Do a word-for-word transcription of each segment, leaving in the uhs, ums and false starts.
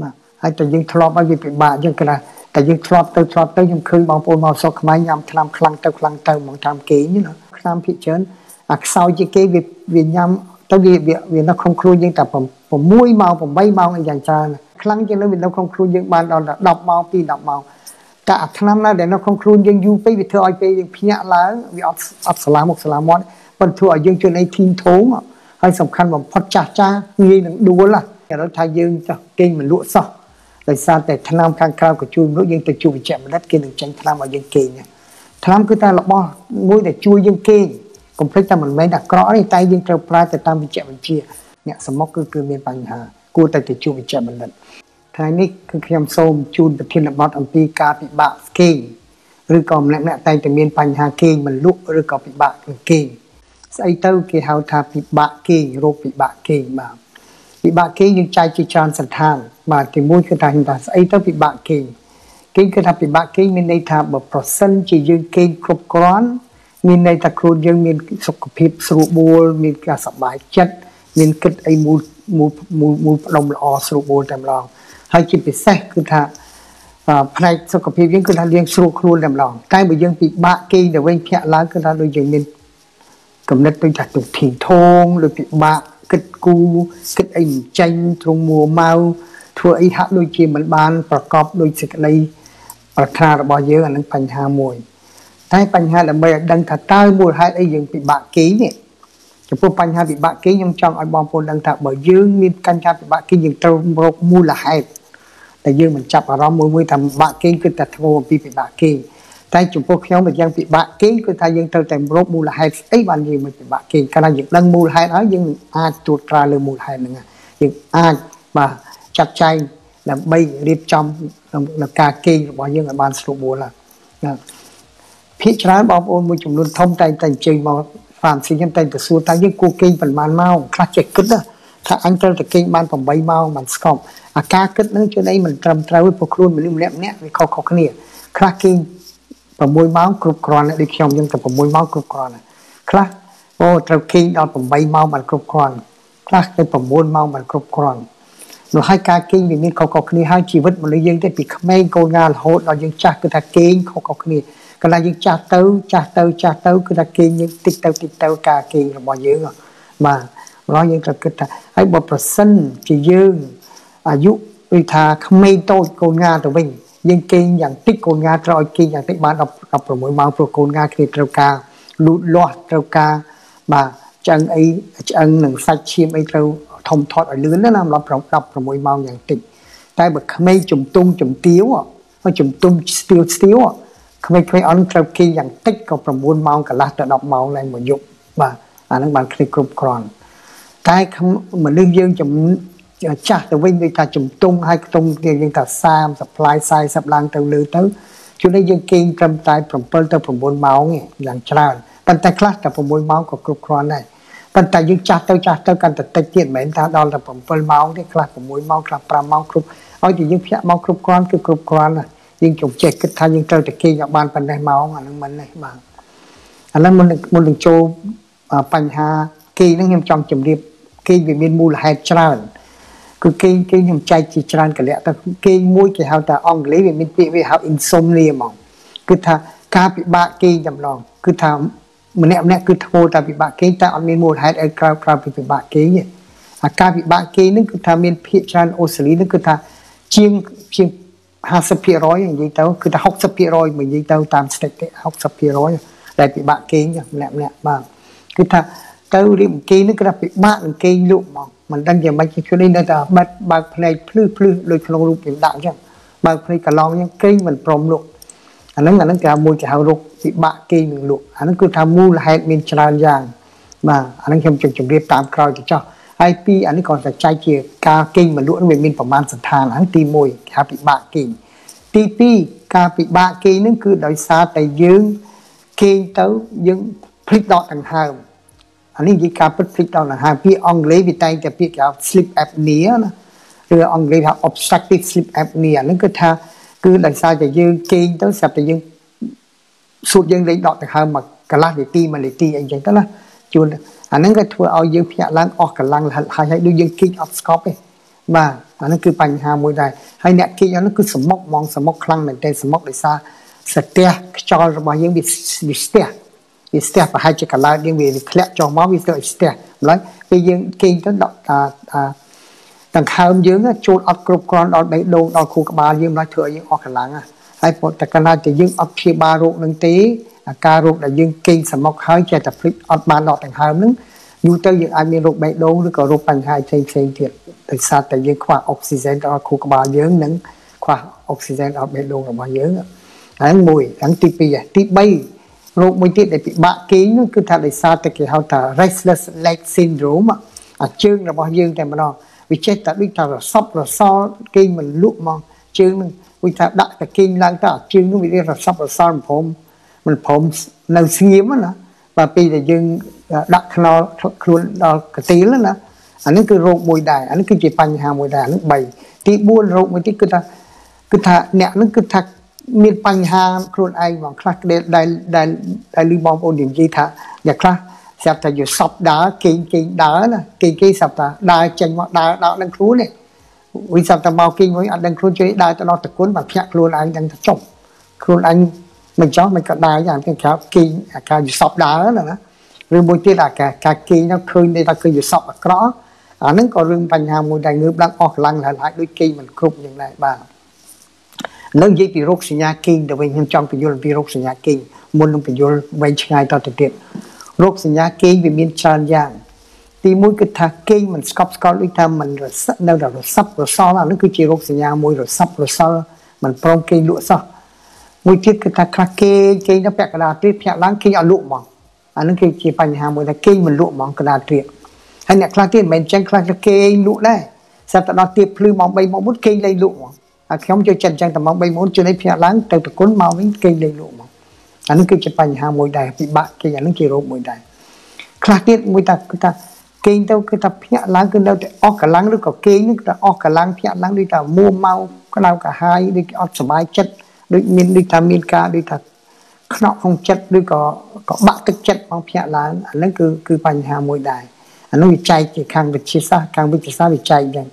mà hay từ những thọ bao nhiêu bị bạ những cái là từ những thọ từ thọ tới những khơi bóng bồn màu sọc máy nhám tham khăng tàu khăng tàu mong tham kế như nó tham thị trấn à sau chỉ cái việc việc nhám tao vì việc nó không kêu nhưng cả phẩm phẩm muối màu phẩm bay màu cái dạng cha khăng cho nó vì nó không kêu nhưng ban đầu là đọc màu tì đọc màu cả tham nó để nó không kêu nhưng du phi vì thưa ai phi nhưng phi lá vì ấp ấp sá một sá món còn thưa nhưng chuyện này thiên thốn hay sầm khăn bằng phật cha cha nghe đừng đùa là nó thay dương cho kinh mình lụa sao tại sao tại tham khăn khao của chui lụa dương từ chui bị chạm đất kia đừng tránh tham vào dương kinh nha tham cứ ta là bo mỗi để chui dương kinh còn phải ta mình mấy đặt rõ đi tay dương treo prai tại tam bị chạm mình chia nhẹ sầm móc cứ cứ miên bằng hà cua tại từ chui bị chạm mình lần thay nick cứ khi em xôm chui từ thiên lập bát âm pi ca bị bạ kinh rồi còn lại mẹ tay từ miên bằng hà kinh mình lụa rồi còn bị bạ kinh ai tao kì hào thà bị bạ kì rô bị bạ kì mà bị bạ kì những trai chỉ tròn sẵn thang mà thì muốn cái thằng ta ai tao bị bạ kì kì cái thằng bị bạ kì mình đây thà bảo percent chỉ dương kì cột cón mình đây thà cột dương mình sọc phìp sụp bùa mình cả sập bài chất mình kết ai mù mù mù mù đồng lò sụp bùa làm lòng hay chỉ bị say cái thà phần này sọc phìp những cái thằng riêng sụp luôn làm lòng cái mà dương bị bạ kì để quên phe lá cái thằng đôi dương mình cầm đất tôi đặt tục thì thôn rồi bị bạ kết cu kết ảnh tranh trong mùa mau thua ấy hạ đôi kia mình ban và cọp đôi sực đây và tha là bao nhiêu là những phần hà mùi thay phần hà là bây giờ đang thả tay mùa hai ấy dừng bị bạ ký nè chúng tôi phần hà bị bạ ký nhưng trong anh bom phun đang thả bởi dương miên căn hà bị bạ ký nhưng trong một mùa là hẹp tại dương mình chập ở đó mỗi mỗi thằng bạ ký cứ đặt thua bị bị bạ ký tại chúng tôi khéo mình đang bị bạ kiến cứ thay dân tôi tìm rốt mua là hai ấy bàn gì mình bị bạ kiến cái này những đang mua hai đó nhưng ai chuột ra lừa mua hai nữa nhưng ai mà chặt chay là bay điệp trong là cà kê bỏ những ở bàn số bùa là phía trái bao ôn môi chúng luôn thông tay thành trình mà phản sinh nhân tay từ xưa tay những cô kinh phần màn mau khá chạy cứt đó thằng anh tôi từ kinh ban phòng bay mau màn scom à ca cứt nữa cho đây mình trầm trao với phục luôn mình lưu lẹm nhé vì khó khó khăn nè khá kinh và môi máu cột cron lại đi trong dân tập và môi máu cột cron này, khác, ô trâu kinh đòn và bay máu bằng cột cron, khác cái phần môi máu bằng cột cron, rồi hai ca kinh thì mình có có cái hai chỉ vứt một lưỡi dân để bị khmei cô nga hốt đòn dân cha cứ thà kinh có có cái cái là dân cha tấu cha tấu cha tấu cứ thà kinh những tít tấu tít tấu ca kinh là bao nhiêu rồi mà nói những cái cứ thà ấy một percent chỉ dương à dụ người thà khmei tôi cô nga tụi mình dân kinh dạng tích cồn nga rồi kinh dạng tích bán đọc đọc rồi mỗi máu rồi cồn nga khi treo ca lụt loạt treo ca mà chân ấy chân nâng sạch chim ấy treo thông thoát ở lưới nó làm lọc rộng đọc rồi mỗi máu dạng tích tại bởi khám mê chùm tung chùm tiếu ạ mà chùm tung tiếu tiếu ạ khám mê khám ơn treo kinh dạng tích có rồi mỗi máu cả lát rồi đọc máu lên một dụng và anh bạn khi cụp còn tại khám mà lương dương chùm chả tụi mình người ta chủng tung hay tung tiền người ta sam supply side sập lang tàu lưới tới chỗ đây dân kinh cầm tay phẩm bơ tàu phẩm bốn máu nghe dạng tràn bàn tay class tàu phẩm bốn máu của group cron này bàn tay dân chả tàu chả tàu cần tịch tiền mấy ta đo là phẩm bơ máu cái class phẩm bốn máu class ba máu group ở thì dân phía máu group cron cứ group cron này dân chủng chẹt cái thay dân tàu tịch kia gặp bàn bàn tay máu mà năng mình này mà anh em muốn muốn được châu bàn hà kia nó nghiêm trọng chủng điệp kia về miền mu là hai tràn cứ kinh kinh nhầm chạy chỉ tràn cả lẽ ta kinh mũi cái hào ta ông lấy về mình bị về hào insomnia mỏng cứ thà ca bị bạ kinh nhầm lòng cứ thà mình nẹm nẹm cứ thô ta bị bạ kinh ta ăn miên một hai ăn cào cào bị bị bạ kinh vậy à ca bị bạ kinh nữa cứ thà miên phe tràn ô xử lý nữa cứ thà chiêng chiêng hạt sập phe rối như vậy tao cứ thà học sập phe rối mình như tao tam sạch đấy học sập phe rối lại bị bạ kinh nhầm nẹm nẹm mà cứ thà tao đi một kinh nữa cứ thà bị bạ một kinh lụm mỏng mình đang giờ mấy cái chuyện này là bạc bạc này phứ phứ lôi con lông bị đạn chứ bạc này cả lon nhá kinh mình prom luôn anh nói là nó cả môi cả hậu luôn bị bạc kinh mình luôn anh nói cứ tham mưu là hẹn mình tràn giang mà anh nói không chừng chừng điệp tám cào thì cho ai pi anh nói còn là trai kia ca kinh mình luôn về mình phẩm man sẵn thàn anh ti môi cả bị bạc kinh tê pê ca bị bạc kinh nó cứ đòi xa tay dương kinh tấu dương phích đọt thằng hàm anh ấy chỉ cáp bứt phịch đâu là hai phía ông lấy bị tay để bị kéo sleep apnea nữa, rồi ông lấy là obstructive sleep apnea nó cứ tha cứ làm sao để dương kinh tới sập để dương sụt dương lấy đọt được hơn mà cả lát để ti mà để ti anh chẳng tới là chun anh ấy cứ thua ao dương phía lăng ở cả lăng là hai hai đôi dương kinh obstructive và nó cứ bành hà môi đài hay nẹt kia nó cứ sầm mốc mong sầm mốc khăng mình đây sầm mốc để xa sệt tia cho mà những bị bị tia bị tia và hai chiếc cả la những bị khẹt cho máu bị sợi tia nói bây giờ kia nó đọc à à đằng hàm dưới nó chôn ở group con ở đấy đâu ở khu ba dương nói thừa dương ở cả làng à ai một đặc cái này thì dương ở phía ba ruộng nâng tí cà ruộng là dương kia sầm mốc hơi chạy tập phịch ở ba nọ đằng hàm nâng dù tới những ai miền ruộng bể đốn rồi có ruộng bằng hai trên trên thiệt từ xa tại những khoa oxygen ở khu ba dưỡng nắng khoa oxygen ở bể đốn ở ba dưỡng ăn mùi ăn tít bây giờ tít bay ruộng mới tít để bị bạ kín nó cứ thà để xa tại cái hậu thà restless leg syndrome à chương là ba dưỡng tại mà nó vì chết tại đích thà là sốc là so kinh mình lụm mà chương vì thà đặt cái kinh lang ta chương nó bị là sốc là so mình phom mình phom nấu xiêm nữa và bây giờ dương đặt nó luôn cái tí nữa nè anh ấy cứ rụng mùi đài anh ấy cứ chỉ phanh hà mùi đài anh ấy bày tí buôn rụng với tí cứ ta cứ thà nẹt nó cứ thà miên phanh hà luôn ai mà khác để đại đại đại lưu bom ổn định gì thà nhà khác sập thà vừa sập đá kinh kinh đá nè kinh kinh sập thà đá chành hoặc đá đá đang cú này vì sập thà mau kinh với anh đang cú chơi đá cho nó tập cuốn và phẹt luôn anh đang chồng luôn anh mình cho mình có đá làm cái kéo kinh cái sập đá nữa nè rừng bồi tiết là cả cả kia nó khơi đây ta cứ vừa sọc và cỏ à nó còn rừng bành hà mùi đại ngư đang ọt lăng lại lại đôi kia mình khung như này bà nó dễ bị rốt sinh nhà kinh để mình trong bị vô bị rốt sinh nhà kinh muốn không bị vô bệnh ngay tao thực hiện rốt sinh nhà kinh vì miền tràn giang thì mỗi cái thà kinh mình scop scop đi thăm mình rồi sắp đâu rồi sắp rồi sau là nó cứ chỉ rốt sinh nhà mùi rồi sắp rồi sau mình prong kinh lụa sau mỗi tiết cái thà cả kia kia nó bẹt là tiết bẹt láng kia lụa mà anh à, ấy chỉ phanh hàng một là kê mình lụa mỏng cái là tuyệt hay là khang kia mình chăng khang kê lụa đấy sao ta nó tiệp lư mỏng bay mỏng bút kê lên lụa à không cho chân chăng ta mỏng bay mỏng cho nên phải láng từ từ cuốn màu với kê lên lụa mỏng anh ấy chỉ phanh hàng một đài bị bạc kia anh ấy chỉ rộp một đài khang kia người ta người ta kê đâu người ta phải láng cái đâu để ó cả láng được có kê người ta ó cả láng phải láng đi ta mua mau cái nào cả hai đi ó sờ bãi chất đi miên đi ta miên ca đi ta nó không chất đôi có có bạc cái chất mong phẹt là nó cứ cứ bành hà môi đài nó bị chạy thì càng bị chia xa càng bị chia xa bị chạy dần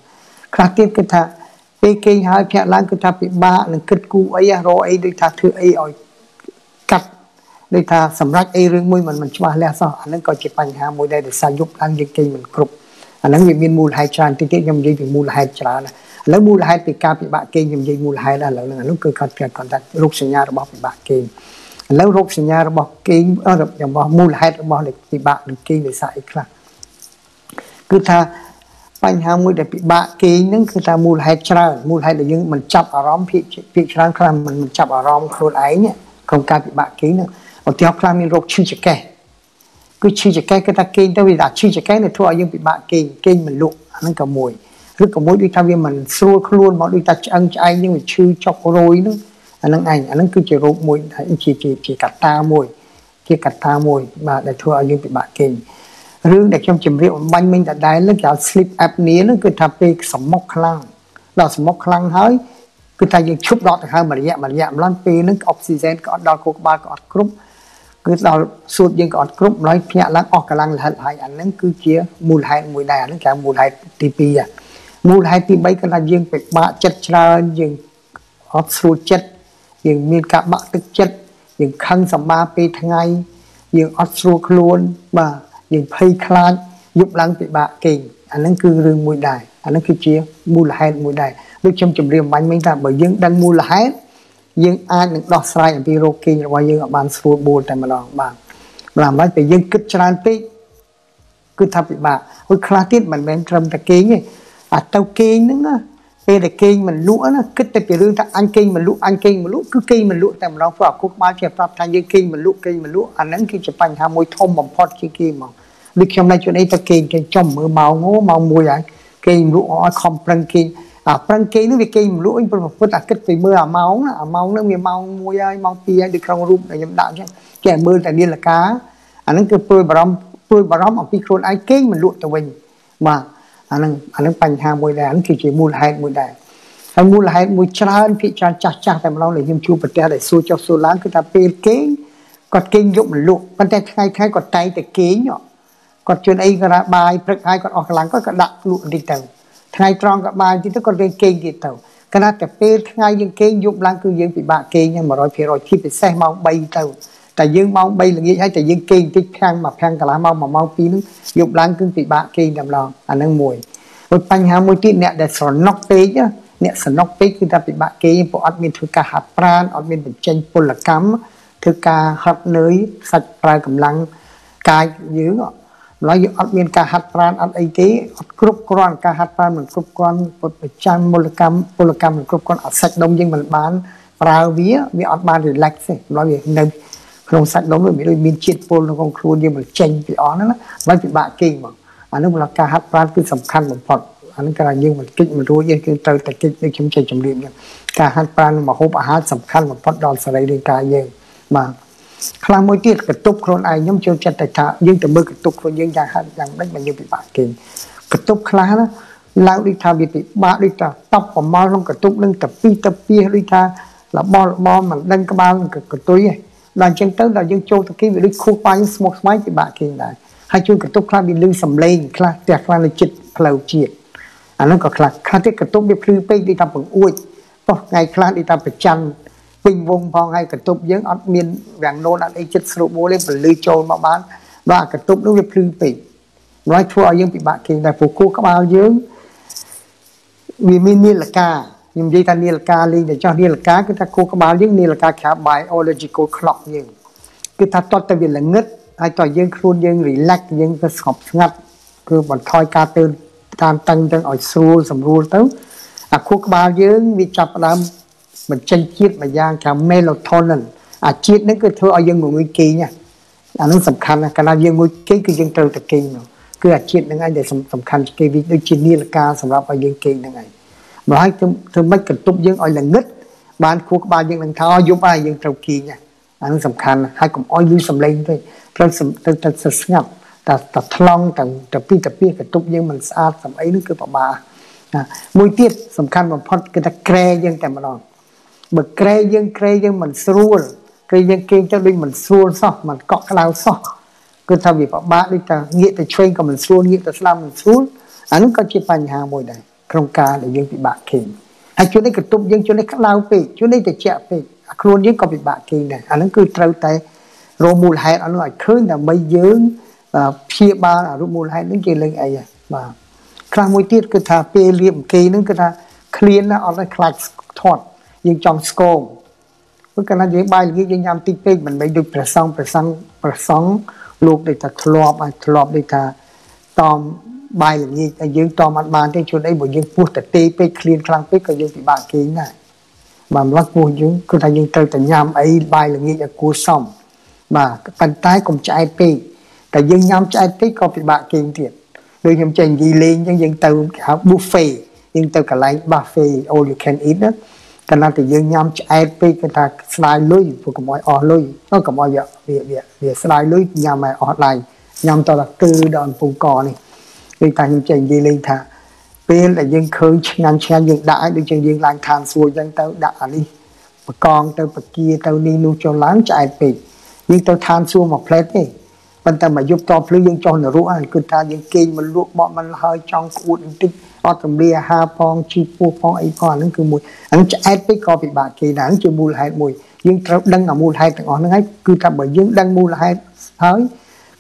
khác tiếp cái thà pk hai phẹt là cái thà bị ba là kết cú ấy rồi ấy đôi thà thứ ấy rồi cắt đôi thà sầm rác ấy riêng môi mình mình cho là sao nó có chỉ bành hà môi đài để sử dụng ăn những cái mình cục nó bị miên mùi hai tràn thì cái nhầm gì bị mùi hai tràn là mùi hai bị ca bị bạc kia nhầm gì mùi hai là là nó cứ còn còn đặt lúc sinh ra nó bị bạc kia lâu rốt sinh nhà bỏ kinh ở rộng dòng bỏ mua là hết bỏ để bị bạc được kinh để xài khác cứ tha bánh hàm người để bị bạc kinh nhưng cứ tha mua là hết tràn mua là hết để nhưng mình chập ở rõm bị bị tràn khăn mình mình chập ở rõm khôn ấy nhé không ca bị bạc kinh nữa ở tiêu khăn mình rốt chưa chặt kè cứ chưa chặt kè cái ta kinh tới vì đã chưa chặt kè này thua nhưng bị bạc kinh kinh mình lụm nó cả mùi rất cả mùi đi tha vì mình xua luôn mọi đi ta ăn chay nhưng mà chưa cho rồi nữa anh à, anh anh à, cứ chỉ rụng mùi chỉ chỉ chỉ cắt ta mùi kia cắt ta mùi mà để thua nhưng bị bạc kinh riêng để trong chìm rượu bánh mình đã đái nó kéo sleep apnea nó cứ thà bị sầm mốc khăn là sầm mốc khăn hơi cứ thay những chút đó thì hơi mà nhẹ mà nhẹ lắm vì nó oxygen có đau cổ ba có group cứ đau sụt nhưng có group nói nhẹ lắm ở cả lăng là hai anh nó cứ chia mùi hai mùi này nó cả mùi hai tê pê à mùi hai tê pê cái là riêng bị bạc chất ra riêng hấp thụ chất nhưng miền cả bạc tức chất nhưng khăn sầm ba pê tháng ngày nhưng ót ruột luôn mà nhưng phơi khai giúp lắng bị bạc kinh anh ấy cứ rừng mùi đài anh ấy cứ chia mua là hết mùi đài lúc trong chấm điểm bánh mình ta bởi dương đang mua là hết nhưng ai được đo sai ở biro kinh là bao dương ở bàn ruột bùn tại mà đo bàn làm vậy phải dương cứ tràn pê cứ thắp bị bạc với khai tiết mình bên trong ta kinh này à tao kinh nữa đây là kinh mình lũa nó cứ tập về lương ta ăn kinh mình lũa ăn kinh mình lũa cứ kinh mình lũa tại mình nó vào cốt ba chè pháp thành như kinh mình lũa kinh mình lũa anh ấy kinh chỉ phanh hà môi thôm bằng pot kia kia mà được hôm nay chuyện ấy ta kinh trên trong mưa màu ngố màu mùi vậy kinh lũa không prang kinh à prang kinh nó về kinh mình lũa anh phải phải đặt kết về mưa à máu à máu nó về màu mùi ai màu kia được không rụp để nhầm đạo chứ kẻ mưa tại điên là cá anh ấy cứ phơi bám phơi bám ở picron ai kinh mình lũa tụi mình mà anh ấy anh ấy bành hà môi đài anh kia chỉ mua là hai môi đài anh mua là hai môi tràn phi tràn chặt chặt tại mà lâu này nhung chu bật ra để xua cho xua láng cái ta pê kế còn kinh dụng lụa còn tay thay thay còn tay để kế nhọ còn chuyện ấy cái bài bật hai còn ở láng có đặt lụa đi tàu ngày tròn các bài thì tôi còn cái kênh gì tàu cái nào cà phê ngày những kênh dụng lang cứ những bị bạc kênh nhưng mà rồi phải rồi khi bị xe máu bay tàu tại dương máu bay là nghĩa hay tại dương kênh cái phang mà phang cả lá máu mà máu phí nó dụng lang cứ bị bạc kênh làm lò anh đang mùi một bánh há mùi tí nè để sờ nóc tê chứ nè sờ nóc tê khi ta bị bạc kênh bộ admin thứ ca hạt pran admin bị chen pol là cắm thứ ca hạt nới sạch pran cầm lăng cài dưới nói dụ ắt miền ca hạt pran ắt ấy tí group con ca hạt pran mình group con một trăm molecam molecam mình group con ắt sạch đông nhưng mình bán vào vía vì ắt bán relax ấy nói về nên không sạch đông rồi mình mình chiết pol nó không khui nhưng mà chèn bị ó nữa nói bị bạ kinh mà anh nó là ca hạt pran cứ sầm khăn một phần anh cái là nhưng mà kinh mình rối nhưng cứ từ từ kinh để chấm chạy chấm điểm ca hạt pran mà húp há sầm khăn một phần đòn sờ lấy đường ca nhiều mà khăn môi tiết cật túc khôn ai nhóm chơi chân tài thả nhưng từ mưa cật túc khôn nhưng dài hạn rằng đấy mà như bị bạc kìm cật túc khá đó lao đi thả bị bị bạc đi thả tóc và mau trong cật túc đang tập pi tập pia đi thả là bo bo mà đang có bao cật cật túi này đoàn chân tới là dân châu thực khi bị đi khô phai những smoke máy thì bạc kìm lại hai chuông cật túc khá bị lư sầm lên khá tẹt khá là chít phèo chìa à nó còn khá khá thiết cật túc bị phư pe đi thả bằng uôi to ngày khá đi thả bằng chăn bình vùng phong hay cật túc dưỡng ăn miên rằng nô ăn ấy chết sụp bố lên và lưới trôi mà bán và cật túc nó được lưới bị nói thua nhưng bị bạn thì là phục cô các bao dưỡng vì mình niên là ca nhưng dây ta niên là ca lên để cho niên là cá cái ta cô các bao dưỡng niên là ca khá biological clock nhưng cái ta cho tại vì là ngất hay tòa dưỡng khuôn dưỡng relax dưỡng ta sọc ngắt cứ bọn thoi ca tư tan tăng tăng ở xô dầm rô tấu à cô các bao dưỡng vì chập làm mình tranh chiết mà giang cả melatonin à chiết nó cứ thưa ở dân ngồi ngồi kia nha à nó tầm khăn à cái nào dân ngồi kia cứ dân trâu kia mà cứ à chiết nó ngay để tầm khăn cái việc đôi chiết niên là ca sầm lạp ở dân kia như này mà hai thưa thưa mấy cật túc dân ở là ngứt ban khu các ba dân đang thao giúp ai dân trâu kia nha à nó tầm khăn hai cùng oi lưu sầm lên thôi trâu sầm trâu trâu sờ ngập ta ta thong ta ta pi ta pi cật túc dân mình xa tầm ấy nó cứ bảo bà à môi tiết tầm khăn mà phật cái ta kre dân tầm mà bậc cây dân cây dân mình xua cây dân kia cho đi mình xua so mình cọ cái nào so cứ thao vì bảo ba đi ta nghĩa ta chuyên còn mình xua nghĩa ta làm mình xua anh có chia thành hàng mồi này không ca để dân bị bạc kìm hay chỗ này cái tụm dân chỗ này cái lao bị chỗ này thì chẹt bị luôn dân còn bị bạc kìm này anh cứ trâu tay rồi mùa hè anh nói khơi là mấy dướng phía ba là rồi mùa hè nó kia lên ấy mà khang môi tiết cứ thà pe liệm kia nó cứ thà clean là ở đây class thon dương trong school với cái này những bài như dương nhâm tinh tinh mình mới được phải xong phải xong phải xong lúc để ta lọp à lọp để ta tóm bài là như dương tóm mặt bàn trên chỗ đấy buổi dương push ta tê pe clean khang pe cái dương bị bạc kín này mà lắc buổi dương cứ thay dương từ từ nhâm ấy bài là như là cua xong mà bàn tay cùng chạy pe tại dương nhâm chạy pe còn bị bạc kín thiệt đôi nhâm chèn gì lên nhưng dương từ buffet dương từ cả lái buffet all you can eat đó cái nào thì dương nhâm ai pi cái ta slide lưới phục của mọi ở lưới nó của mọi việc việc việc slide lưới nhâm mà ở lại nhâm tao là tư đòn phù cò này vì ta những chuyện gì lên thà bên là dương khơi ngăn che dương đã được chuyện dương lang thàn xuôi dân tao đã đi bà con tao bà kia tao đi nuôi cho láng chạy pi nhưng tao than xuôi một plate này bên ta mà giúp tao lưới dương cho nó ruộng cứ ta dương kinh mình luộc bọn mình hơi trong cuộn tích có cầm bia ha phong chi phu phong ấy còn nó cứ mùi anh chạy cái co bị bạc kỳ là nó chưa mua lại mùi nhưng đang ở mua lại thằng nó ngay cứ ta bởi dương đang mua lại tới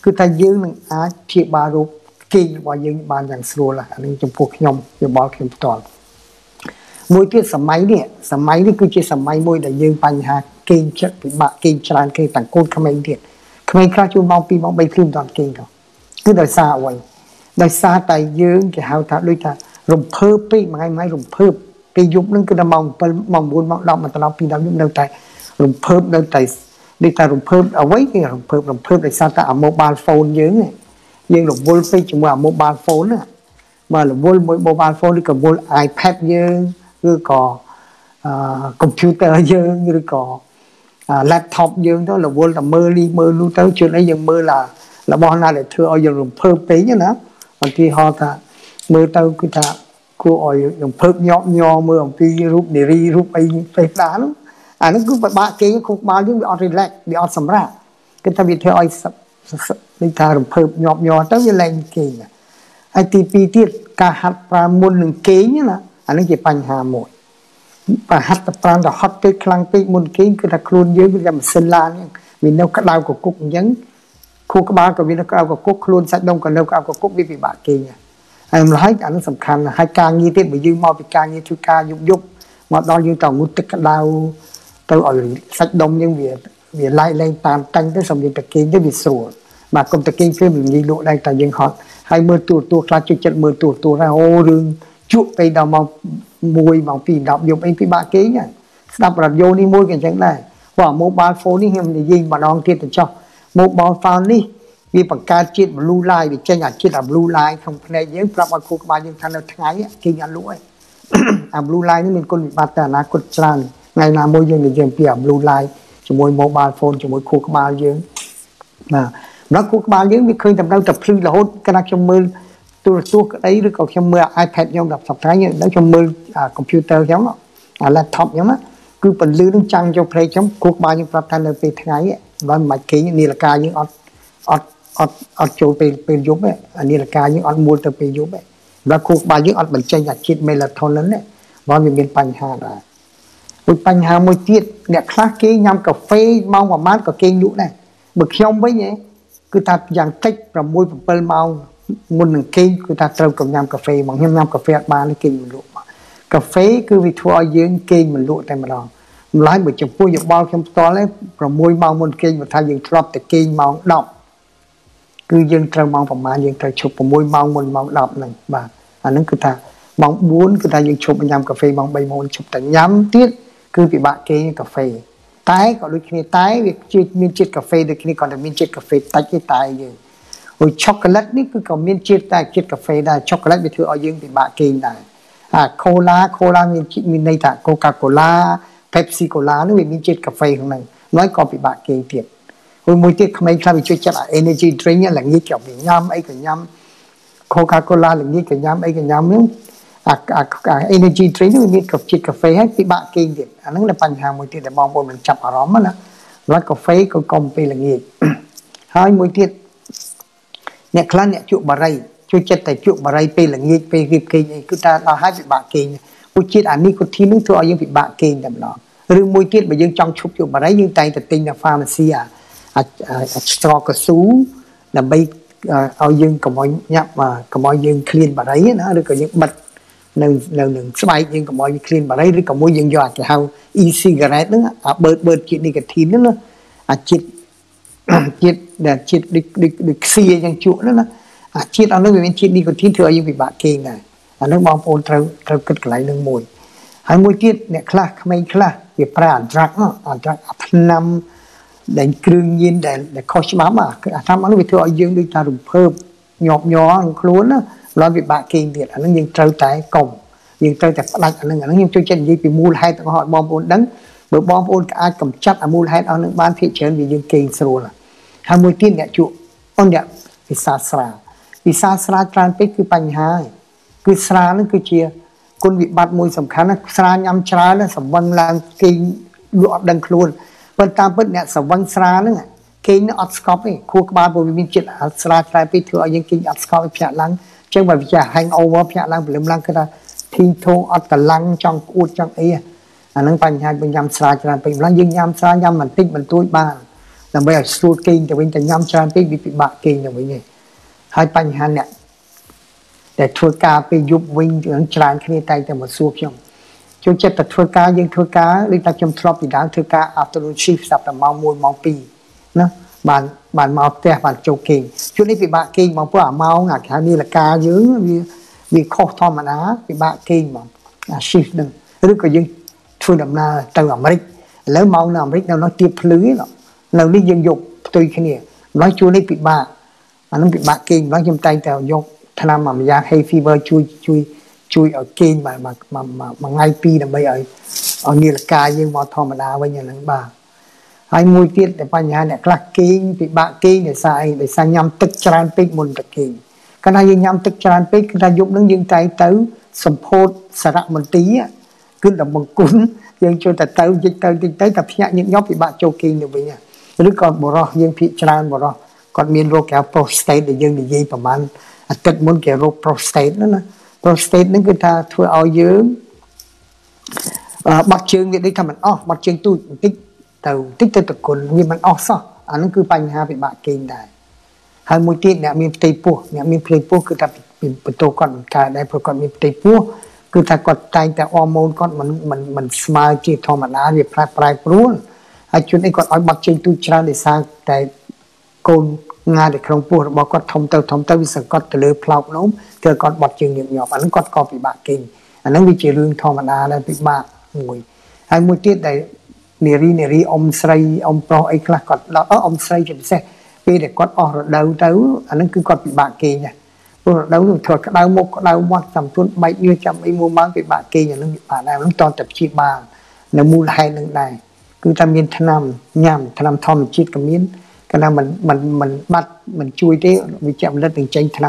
cứ ta dương mình á chia ba rô kỳ và dương bàn rằng sô là anh trong cuộc nhom cho bao kiếm toàn mùi tiết sầm máy đi sầm máy đi cứ chia sầm máy môi là dương bành hạt kinh chất bị bạc kinh tràn kinh tặng côn không anh thiệt không anh ra chung mong pin mong bay phim toàn kinh rồi cứ đời xa vậy đời xa tài dương cái hào thảo đôi ta rồng phơ pi mà ngày mai rồng phơ pi dụng nó cứ là mong mong buồn mong động mà ta nói pi đau dụng đâu tại rồng phơ đâu tại đi ta rồng phơ ở ấy cái rồng phơ rồng phơ tại sao ta ở mobile phone nhớ này nhưng rồng vô pi chúng ta ở mobile phone à mà rồng vô mỗi mobile phone đi còn vô iPad nhớ rồi có computer nhớ rồi có laptop nhớ đó là vô là mơ đi mơ luôn tới chuyện ấy nhưng mơ là là bọn nào để thưa ở giờ rồng phơ pi nhớ nữa còn khi họ ta mưa tao cứ thà cô ơi dùng phớt nhọ nhọ mưa ông phi rúp để ri rúp ấy phê đá lắm à nó cứ ba cái không bao nhiêu bị on relax bị on sầm ra cái ta bị theo ơi đi thà dùng phớt nhọ nhọ tới như lên kì này ai tivi tiết hạt ra môn đường kế nhá là anh ấy bánh hà mồi và hạt ra là hot cái khăn cái môn kế cứ đặt luôn dưới cái làm sơn la nhá vì nấu cái đào của cúc nhẫn khu các ba của vì nấu cái đào của cúc luôn sạch đông còn nấu cái đào của cúc vì bị bạc kia nhá em nói anh sầm khăn là hai ca nghi tiết bị dư mau bị ca nghi chu ca dục dục mà đo như tròn ngút cái đào tôi ở sạch đông nhưng vì vì lại lên tàn canh tới sầm như tật kia như bị sủa mà công tật kia cứ bị lộ đây tại dân họ hai mươi tuổi tuổi là chụp chân mười tuổi tuổi ra ô đường chuột tay đào màu mùi màu phì đọc dùng anh phí ba kế nhỉ đọc là vô đi môi cái chẳng này quả mobile phone đi hiểm là gì mà nó kia từ trong mobile phone đi vì bằng ca chuyện mà lưu lại vì chơi nhà chuyện làm lưu lại không phải dễ lắm mà cô ba nhưng thằng nào tháng ấy kia nhà lũ ấy làm lưu lại mình còn bị bắt cả là cột tràn ngày nào môi dương thì dương pìa lưu lại cho môi mobile phone cho môi cô ba dương mà nó cũng bao nhiêu bị khơi tầm đâu tập sư là hốt cái nào trong mơ tôi tôi ấy được còn trong mơ iPad nhau đọc sập thái như đó trong mơ à, computer giống à, laptop giống á cứ phần lư nó trăng cho play chống cuộc bao nhiêu phát thanh là về tháng ấy và mạch ký như là ca những on on on on chỗ về về giúp ấy như là ca những on mua từ về giúp ấy và cuộc bao nhiêu on mình chơi nhạc chiết marathon lớn đấy và mình bên panh hà là một panh hà một chiết đẹp khác cái nhâm cà phê mong và mát có kênh nhũ này bực không với nhé cứ ta dạng cách và môi bơm mau muốn đừng kinh cứ ta trâu cầm nhám cà phê bằng nhám nhám cà phê ba nó kinh mình lụa cà phê cứ vì thua dưỡng kinh mình lụa tại mà đó lái bởi chồng vui dụng bao trong to lấy rồi môi mau muốn kinh và thay dưỡng trọp thì kinh mau động cứ dưỡng trâu mau vào má dưỡng trâu chụp và môi mau muốn mau động này và anh nó cứ ta mong muốn cứ ta dưỡng chụp nhám cà phê mong bay môn chụp tại nhám tiết cứ bị bạn kinh cà phê tái còn đôi khi tái việc chia miên chiết cà phê được khi còn là miên chiết cà phê tách cái tài gì rồi chocolate đấy cứ còn miên chiết tài chiết cà phê đây chocolate bị thưa ở dương thì bạ kê này à cola cola miên chiết miên đây thà coca cola pepsi cola nó bị miên chiết cà phê hôm nay nói còn bị bạ kê thiệt rồi mỗi tiết hôm nay ta bị chơi chả lại energy drink là như kiểu bị nhâm ấy cái nhâm coca cola là như cái nhâm ấy cái nhâm nữa à à à energy drink nó như cà chiết cà phê hết bị bạ kê thiệt anh nó là phần hàng mỗi tiết để mong bọn mình chập ở đó mà là loại cà phê còn công phê là nghiệp hai mỗi tiết nhẹ khá nhẹ chuột bà ray chuột chết tại chuột bà ray phê là nghiệp phê nghiệp kê cứ ta là hai vị bạn kê mỗi tiết anh đi có thi nước thua những vị bạn kê làm đó rồi mỗi tiết bây giờ trong chụp chuột bà ray nhưng tay thật tinh là pharmacy à à cho cái sú là bây ao dương có mọi nháp mà có mọi dương clean bà ray nữa được có những bật nâng nâng nâng sợi nhưng còn mọi clean bà đấy rồi còn môi dân dọa thì hao e-cigarette nữa à bớt bớt chuyện đi cái thìn nữa à chuyện chuyện là chuyện được được được xì chẳng chuột nữa à chuyện đó nó về bên chuyện đi còn thìn thừa nhưng bị bạc kê này à nó mong ôn trâu trâu cất lại nâng mùi hai mùi chuyện này khla không khla vì phải drug nó drug năm để đương nhiên để để coi má mà à tham ăn nó bị thừa dương đi ta rụng phơm nhọp nhó luôn á nói về bạc kinh thì anh nhưng trâu tại cổng nhưng trâu tại đặt anh anh nhưng chơi chân gì bị mua hai tao hỏi bom bốn đắng bởi bom bốn cái ai cầm chắc à mua hai tao nước bán thị trường vì dương kinh sâu là hai mươi tiên nhẹ trụ on đẹp vì xa xa vì xa xa tràn pek cứ bành hai cứ xa nó cứ chia con bị bắt môi sầm khán là xa nhắm trái là sầm văng lang kinh lọt đằng luôn bên tam bên nhẹ sầm văng xa nữa kinh nó ắt scop ấy khu ba bộ mình chuyện xa tràn pek thừa dương kinh ắt scop phải lắng chứ mà bây giờ hành over phía lăng và lâm lăng cái là thi thô ở cả lăng trong uất trong ấy là năng phanh hai bên nhâm xa cho nên lăng dương nhâm xa nhâm mình tích mình tối ba là bây giờ sưu kinh cho bên ta nhâm xa tích bị bạc kinh cho mình này hai phanh hai nè để thua cá bị giúp vinh những tràn khi tay ta một sưu trong chúng chết là thua cá nhưng thua cá đi ta trong shop thì đáng thua cá afternoon shift sập là mau môi mau pi nó bạn bạn màu tè bạn châu kinh chỗ này bị bạn kinh màu quả màu ngả cái này là cá dứa vì vì khó thò mà á bị bạn kinh mà shift đừng tức là những thua đậm là từ Mỹ lấy màu nào Mỹ nào nó tiệp lưới nó nào đi dân dục tôi cái này nói chỗ này bị bạn nó bị bạn kinh nói trong tay tèo nhóc tham mà ra hay fever chui chui chui ở kinh mà mà mà mà, mà ngay pi là bây giờ ở như là cá nhưng màu thò mà á với nhà lãnh bà hai mùi tiết để bà nhà này là kinh bị bạc kinh để xài để xài nhằm tức tràn tích môn đặc kinh cái này nhằm tức tràn tích cái này dụng những trái tấu sầm phốt xả rạng một tí cứ là một cún nhưng cho ta tấu dịch tấu tinh tế tập nhạc những nhóm bị bạc châu kinh được với nhà lúc còn bỏ rõ nhưng thị tràn bỏ rõ còn miền rô kéo prostate để dân để dây phẩm ăn tức muốn kéo rô prostate nữa prostate នឹងគឺ ថា ធ្វើ ឲ្យ យើង បាត់ ជើង វា ដូច ថា មិន អស់ បាត់ ជើង ទូច បន្តិច ទៅ បន្តិច ទៅ តកុន វា មិន អស់ សោះ អា នឹង គឺ បញ្ហា ពិបាក គេង ដែរ ហើយ មួយ ទៀត អ្នក មាន ផ្ទៃ ពោះ អ្នក មាន ផ្ទៃ ពោះ គឺ ថា បន្ទោ គាត់ មិន កើត ដែរ ព្រោះ គាត់ មាន ផ្ទៃ ពោះ គឺ ថា គាត់ តែង តែ ហ័រម៉ូន គាត់ មិន មិន មិន ស្មើ ជា ធម្មតា វា ប្រែ ប្រែ ព្រួន ហើយ ជួន នេះ គាត់ ឲ្យ បាត់ ជើង ទូច ច្រើន ដោយ សារ តែ កូន ngà để không buồn bỏ con thông tao thông tao vì sợ con từ lưỡi plau nóng chơi con bọt chừng nhọt nhọt anh con có bị bạc kinh anh nó bị chảy lương thong mà na là bị bạc ngồi hai mũi tiết này nề ri nề ri ông say ông pro ấy là con đó ông say chậm xe bây để con ở đầu tao anh nó cứ con bị bạc kinh nha đầu đầu thuật đầu một đầu một tầm tuần bảy như trăm ấy mua bán bị bạc kinh nhà nó bị bạc nào nó toàn tập chi ba nó mua hai lần này cứ tham miên tham nam nhảm tham thom chít cả miên ก็นำมันมันมันมันช่วยเด้วิจารณ์เลือดถึงจัง ឬក៏ជាតិរ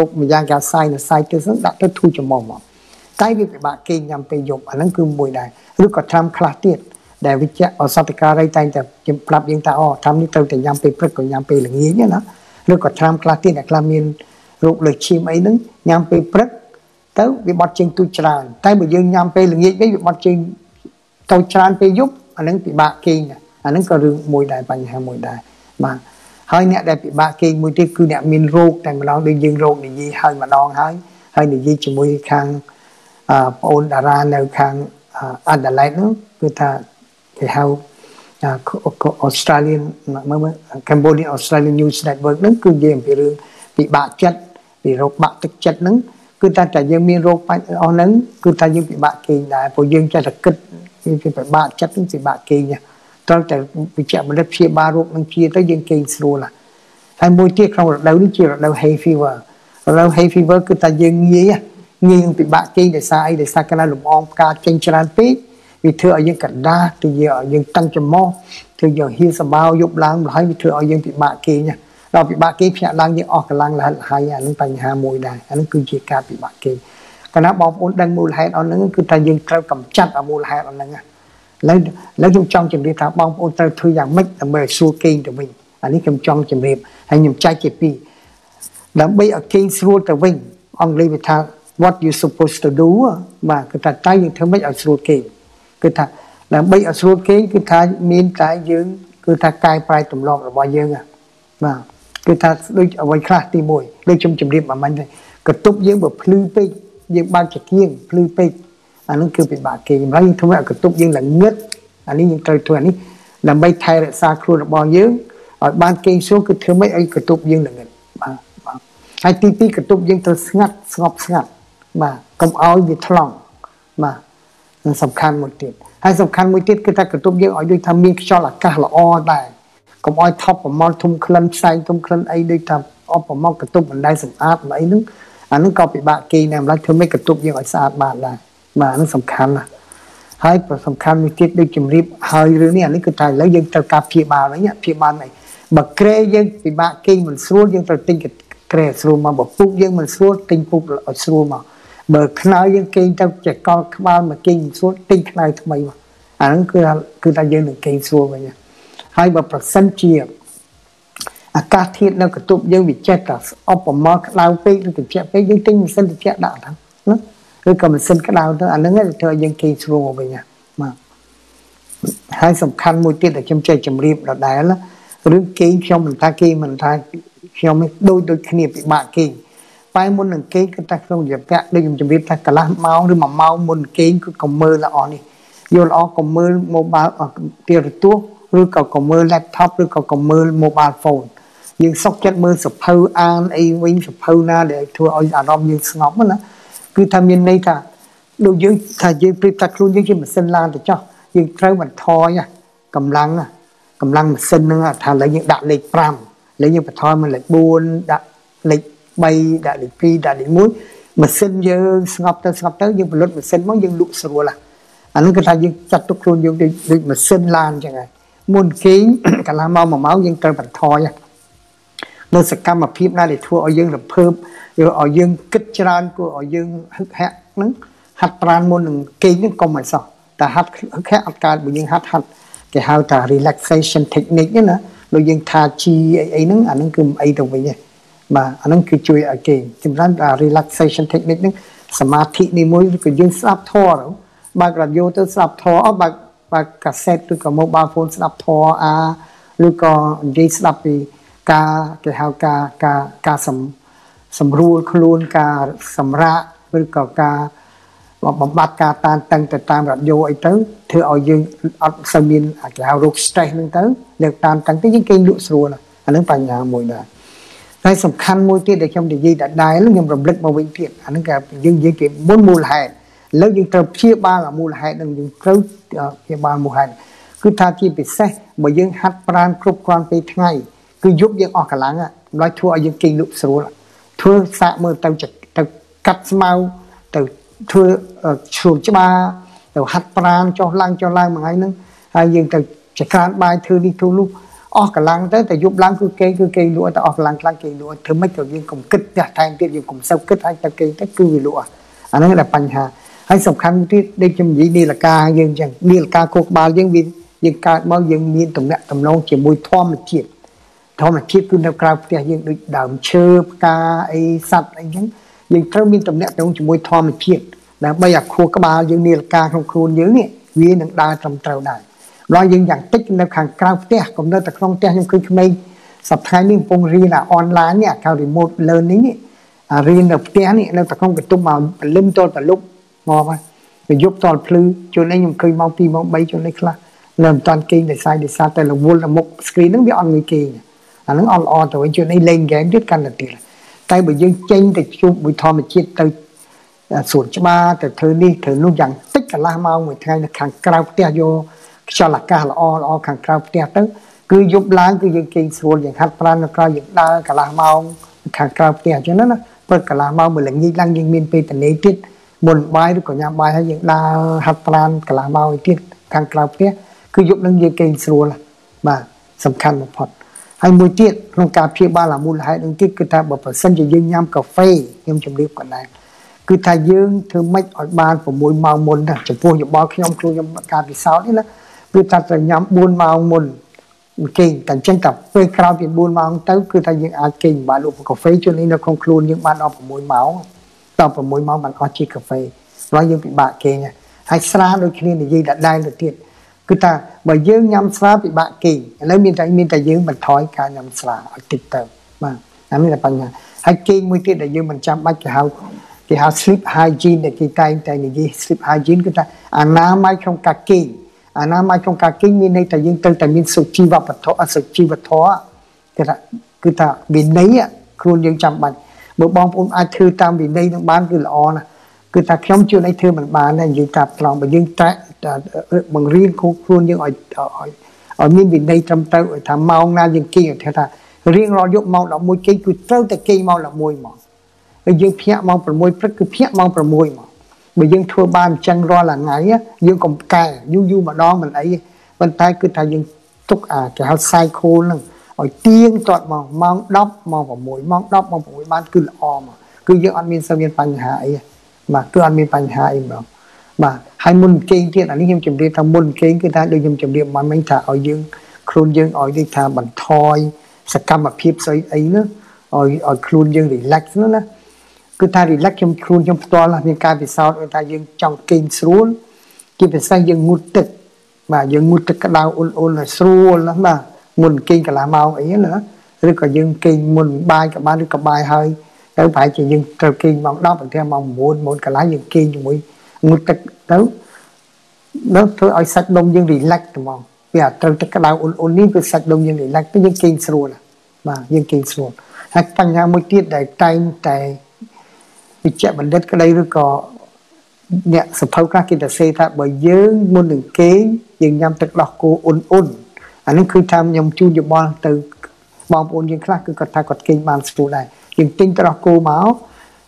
ោគមួយយ៉ាងកាស័យនៅសាយទៅហ្នឹងដាក់ទៅធូរច្រមុំមកតែវាពិបាកគេញ៉ាំពេលយប់អាហ្នឹងគឺមួយដែរឬក៏ថ្នាំខ្លះទៀតដែលវាជាឱសថការីតែងតែ ហើយ អ្នក ដែល ពិបាក គេង មួយ ទៀត គឺ អ្នក មាន រោគ តែ ម្ដង ដូច យើង រោគ និយាយ ហើយ ម្ដង ហើយ ហើយ និយាយ ជាមួយ ខាង អឺ បង តារា នៅ ខាង Adelaide នោះ គឺ ថា គេ ហៅ Australian មើល Cambodian Australian News Network នោះ គឺ និយាយ អំ ពី រឿង ពិបាក ចិត្ត ពី រោគ បាក់ ទឹក ចិត្ត នោះ គឺ ថា តែ យើង មាន រោគ បាក់ អស់ នោះ គឺ ថា យើង ពិបាក គេង ដែរ ព្រោះ យើង ចេះ តែ គិត ពី ពិបាក ចិត្ត នឹង ពិបាក គេង ណា ត្រូវតែវិជ្ជាមរិទ្ធភាពបារោគនឹងជាទៅយើងគេងស្រួលហើយមួយទៀតក្នុងរដូវនេះជារដូវ hay fever រដូវ hay fever គឺតែយើងងាយងាយនឹងពិបាកគេងដោយសារអីដោយសារកាលណាលំអងផ្កាចេញច្រើនពេកវាធ្វើឲ្យយើងកណ្ដាស់ទៅយើងយើងតាំងចំមកធ្វើយើងហ៊ានសបោយប់ឡើងហើយវាធ្វើឲ្យយើងពិបាកគេងណាដល់ពិបាកគេងភ្នាក់ឡើងយើងអស់កម្លាំងលហើយហើយអានឹងបញ្ហាមួយដែរអានឹងគឺជាការពិបាកគេងកាលណាបងប្អូនដឹងមូលហេតុអស់ហ្នឹងគឺថាយើងត្រូវកម្ចាត់អាមូលហេតុអស់ហ្នឹង แล้วแล้วខ្ញុំចង់ជម្រាបថាបងប្អូនត្រូវធ្វើយ៉ាងម៉េចដើម្បីឲ្យស្រួលគេងទៅវិញអានេះខ្ញុំចង់ជម្រាបហើយខ្ញុំចែកជាពីរដើម្បីឲ្យគេងស្រួលទៅវិញអង់គ្លេសវាថា what you supposed to do បាទគឺថាតែយើងធ្វើម៉េចឲ្យស្រួលគេងគឺថាដើម្បីឲ្យស្រួលគេងគឺថាមានតែយើងគឺថាកាយប្រែទម្លាប់របស់យើងបាទគឺថាដូចអ្វីខ្លះទីមួយដូចខ្ញុំជម្រាបមកមិញដែរកតុបយើងបើភ្លឺពេកយើងបានជាគៀងភ្លឺពេកអានឹងគឺពិបាកគេងហើយយើងធ្វើឲ្យកតុបយើងឡើងងឹត អានេះយើងត្រូវធ្វើនេះដើម្បីថែរក្សាខ្លួនរបស់យើងឲ្យបានគេងស្រួលគឺធ្វើម៉េចឲ្យកតុបយើងនឹងងឹតបាទបាទហើយទីពីរកតុបយើងត្រូវស្ងាត់ស្ងប់ស្ងាត់បាទកុំឲ្យវាថ្លង់បាទសំខាន់មួយទៀតហើយសំខាន់មួយទៀតគឺថាកតុបយើងឲ្យដូចថាមានខ្យល់អាកាសល្អដែរកុំឲ្យថប់ប្រមល់ធំក្លិនផ្សែងធំក្លិនអីដូចថាអបប្រមល់កតុបបណ្ដៃសម្អាតអីហ្នឹងអាហ្នឹងក៏ពិបាកគេងដែរម្ល៉េះធ្វើម៉េចកតុបយើងឲ្យស្អាតបាទដែរបាទអាហ្នឹងសំខាន់ណាស់ ហើយប្រសំខាន់មួយទៀតដូចជំរាបហើយរឿងនេះអានេះគឺថាឥឡូវយើងត្រូវការព្យាបាលវិញព្យាបាលមិនបើក្រេយើងពិបាកគេងមិនស្រួលយើងត្រូវទិញក្រែស្រួលមកបើពុកយើងមិនស្រួលទិញពុកឲ្យស្រួលមកបើខ្នើយយើងគេងទៅចេកកលក្បាលមកគេងមិនស្រួលទិញខ្នើយថ្មីមកអាហ្នឹងគឺថាគឺថាយើងនឹងគេងស្រួលវិញហ៎បាទឬក៏មិនសិនក្តៅទៅអាហ្នឹងទៅយើងគេងស្រួលមកវិញហ៎ ហើយសំខាន់មួយទៀតដែលខ្ញុំចែកជម្រាបដល់ដែររឿងគេងខ្ញុំមិនថាគេងមិនថាខ្ញុំដូចដូចគ្នាពិបាកគេងតែមុននឹងគេងគឺតែក្នុងរយៈពេលដូចខ្ញុំជម្រាបថាកន្លះម៉ោងឬមួយម៉ោងមុនគេងគឺកុំមើលអស់នេះយកល្អកុំមើល laptop ឬក៏កុំមើល mobile phone ដូចយើងថាយើងព្រៀបថាខ្លួនយើងជាម៉ាស៊ីនឡានទៅចោះយើងត្រូវបន្ថយកម្លាំងកម្លាំងម៉ាស៊ីនហ្នឹងថាឥឡូវយើងដាក់លេខ 5 ឥឡូវយើងបន្ថយមកលេខ 4 ដាក់ លេខ 3 ដាក់ លេខ 2 ដាក់លេខ 1 ម៉ាស៊ីនយើងស្ងប់ទៅស្ងប់ទៅយើងផលិតម៉ាស៊ីនមកយើងលក់ស្រួល anh cứ thay chặt tóc luôn dùng đi mà sinh lan chẳng hạn muốn kiến cả làm mau mà máu dân cơ bản thôi à nó sẽ cam mà phim này để thua ở dân là phơm rồi ở dân kích tràn của ở dân hức hẹt nắng hạt tràn môn đừng kiến những công mà sao ta hạt hức hẹt cả bởi dân hạt hạt cái hao ta relaxation technique nữa rồi dân tha chi ấy nắng anh nắng cứ ấy đồng với vậy mà anh nắng cứ chui ở kề thì ra là relaxation technique nắng samadhi này mỗi cái dân sắp thua rồi bác radio tới sắp thua bác và cassette rồi có mobile phone sắp thua à rồi có dây sắp đi ca cái hao ca ca ca sầm sầm ruột luôn ca sầm ra rồi có ca bấm bát ca tan tăng từ tam radio ấy tới thưa ở dương ở sầm miền cái hao ruột stress lên tới được tan tăng tới những cái lụa ruột là anh đứng phải nhà mùi này cái sầm khăn môi tiết để trong để gì đã đài lúc nhầm rầm lực mà bệnh viện anh gặp dương dương cái bốn mùa hè lớn những trâu chia ba là mùa hè đừng những trâu chia ba mùa hè cứ tha chi bị xe bởi những hạt pran cướp quan về ngày cứ giúp những ở cả láng á nói thua những kinh lục số là thua xạ mơ tàu chật tàu cắt mau tàu thua chuồng chia ba tàu hạt pran cho lang cho lang mà ngay nữa hay những tàu chật can bài thưa đi thua lúc ở cả láng tới tàu giúp láng cứ kê cứ kê lụa tàu ở cả láng láng kê lụa thứ mấy tàu những cùng kích ra thành tiệm những cùng sau kích hay tàu kê tất cứ về lụa anh nói là panh hà hay sầm khăn tuyết đây trong gì đây là ca dân chẳng đây là ca cuộc bao dân viên dân ca bao dân viên tổng nặng tổng nông chỉ mùi thoa mà chiết thoa mà chiết cứ nấu cà phê dân được đạm chơ ca ấy sạch ấy nhá dân theo viên tổng nặng tổng chỉ mùi thoa mà chiết là bây giờ khu các bao dân đây là ca không khuôn nhớ nè viên nặng đa trong trầu này loài dân chẳng tích nấu hàng cà phê cũng nấu tập không phê nhưng cứ cho mình sập thái niên phong ri là online nhá cao thì một lớn đấy nhỉ riêng nấu phê nhỉ nấu tập không cái tung màu lim tôi và lúc ngon quá, mình giúp toàn plư cho nên những cây mau ti mau bay cho nên là làm toàn kinh để sai để xa tại là vuông là một screen nó bị on người kia nhỉ, à nó on on rồi cho nên lên game rất cần là tiền, tay bởi dương chân thì chụp buổi thò mà chia từ sườn cho ba từ thứ đi thứ luôn rằng tất cả la mau người thay là càng cao tia vô cho là ca là on on càng cao tia tới cứ giúp láng cứ dương kinh sườn dạng hạt pran nó cao dạng đa cả la mau càng cao tia cho nên nó bớt cả la mau bởi là như lăng như miền tây tận đấy tiết buồn bài của nhà bài hay những là hạt plan cả là bao tiền càng cao kia cứ dụng năng gì kênh sôi là mà sầm khăn một phần hay mùi tiền không cà phê ba là mùi hai đừng tiếc cứ ta bỏ phần sân chỉ riêng nhám cà phê nhưng trong điều còn này cứ thay dương thương mấy ở ban của mùi màu mồn là chỉ vô những bao khi ông kêu những cà phê sáu đấy là cứ ta là nhám buôn màu mồn kênh cảnh tranh tập về cao tiền buôn màu tới cứ thay những ai kênh bà lụa cà phê cho nên nó không kêu những ban đó của mùi máu tập vào mỗi máu bạn có chi cà phê nói dương bị bạ kề nha hay xa đôi khi này dây đã đai được tiền cứ ta bởi dương nhắm xa bị bạ kề lấy miền tây miền tây dương mình thói cả nhắm xa tịch tờ mà anh là bằng hay kề mùi tiền là dương mình chăm bách cái hao cái hao sleep hygiene để cái tay tay này gì sleep hygiene cứ ta anh nam mai không cà kề anh nam mai không cà kề miền tây tại dương tây tại miền sầu chi và bạch thọ sầu chi và thọ cứ ta cứ ta miền đấy á luôn dương chăm bách bộ bom ôm ai thư tam vì đây nó bán cứ là o nè cứ ta không chưa lấy thư mình bán này gì tạp lòng mà riêng trái bằng riêng khu luôn nhưng ở ở ở miền vì đây trong tàu ở thả mau na riêng kia theo ta riêng lo dụng mau là môi cây cứ trâu tại cây mau là môi mỏ ở riêng phía mau phần môi rất cứ phía mau phần môi mỏ bởi riêng thua ban chăn ro là ngáy á riêng còn cài du du mà đo mình ấy bên tay cứ thay riêng túc à cái hao sai khô lắm ở tiên chọn màu mong đóc màu vào mũi mong đóc màu vào mũi ban cứ là o mà cứ những anh miền sau miền Pành Hải mà cứ anh miền Pành Hải mà mà hai môn kinh thiên anh em chấm điểm thằng môn kinh cái ta đôi em chấm điểm mà mình thả ở dương khuôn dương ở đây thả bản thoi sạc cam mà phím sấy ấy nữa ở ở khuôn dương relax nữa nè cứ thả relax trong khuôn trong to là miền ca về sau người ta dương trong kinh xuống khi về sang dương ngút tịch mà dương ngút tịch cái đau ôn ôn là xuống lắm mà môn kinh cả là mau ấy nữa rồi còn dương kinh môn bài cả ba đứa cả bài hơi đâu phải chỉ dương trâu kinh mong đó bằng theo mong muốn muốn cả lá dương kinh cho mũi muốn tất đấu đó thôi ở sạch đông dương relax thì mong bây giờ trâu tất cả đau ôn ôn nín cứ sạch đông dương relax cái dương kinh sôi là mà dương kinh sôi hay tăng nhau mỗi tiết đại tay đại bị chẹt bệnh đất cái đây rồi có nhẹ sập phâu các cái đặc xe ta bởi dương môn đường kinh dương nhâm tất đọc cô ôn ôn anh cứ tham nhầm chu nhập bom từ bom ôn dương khác cứ cật thay cật kinh bàn sụt này dương tinh tơ cô máu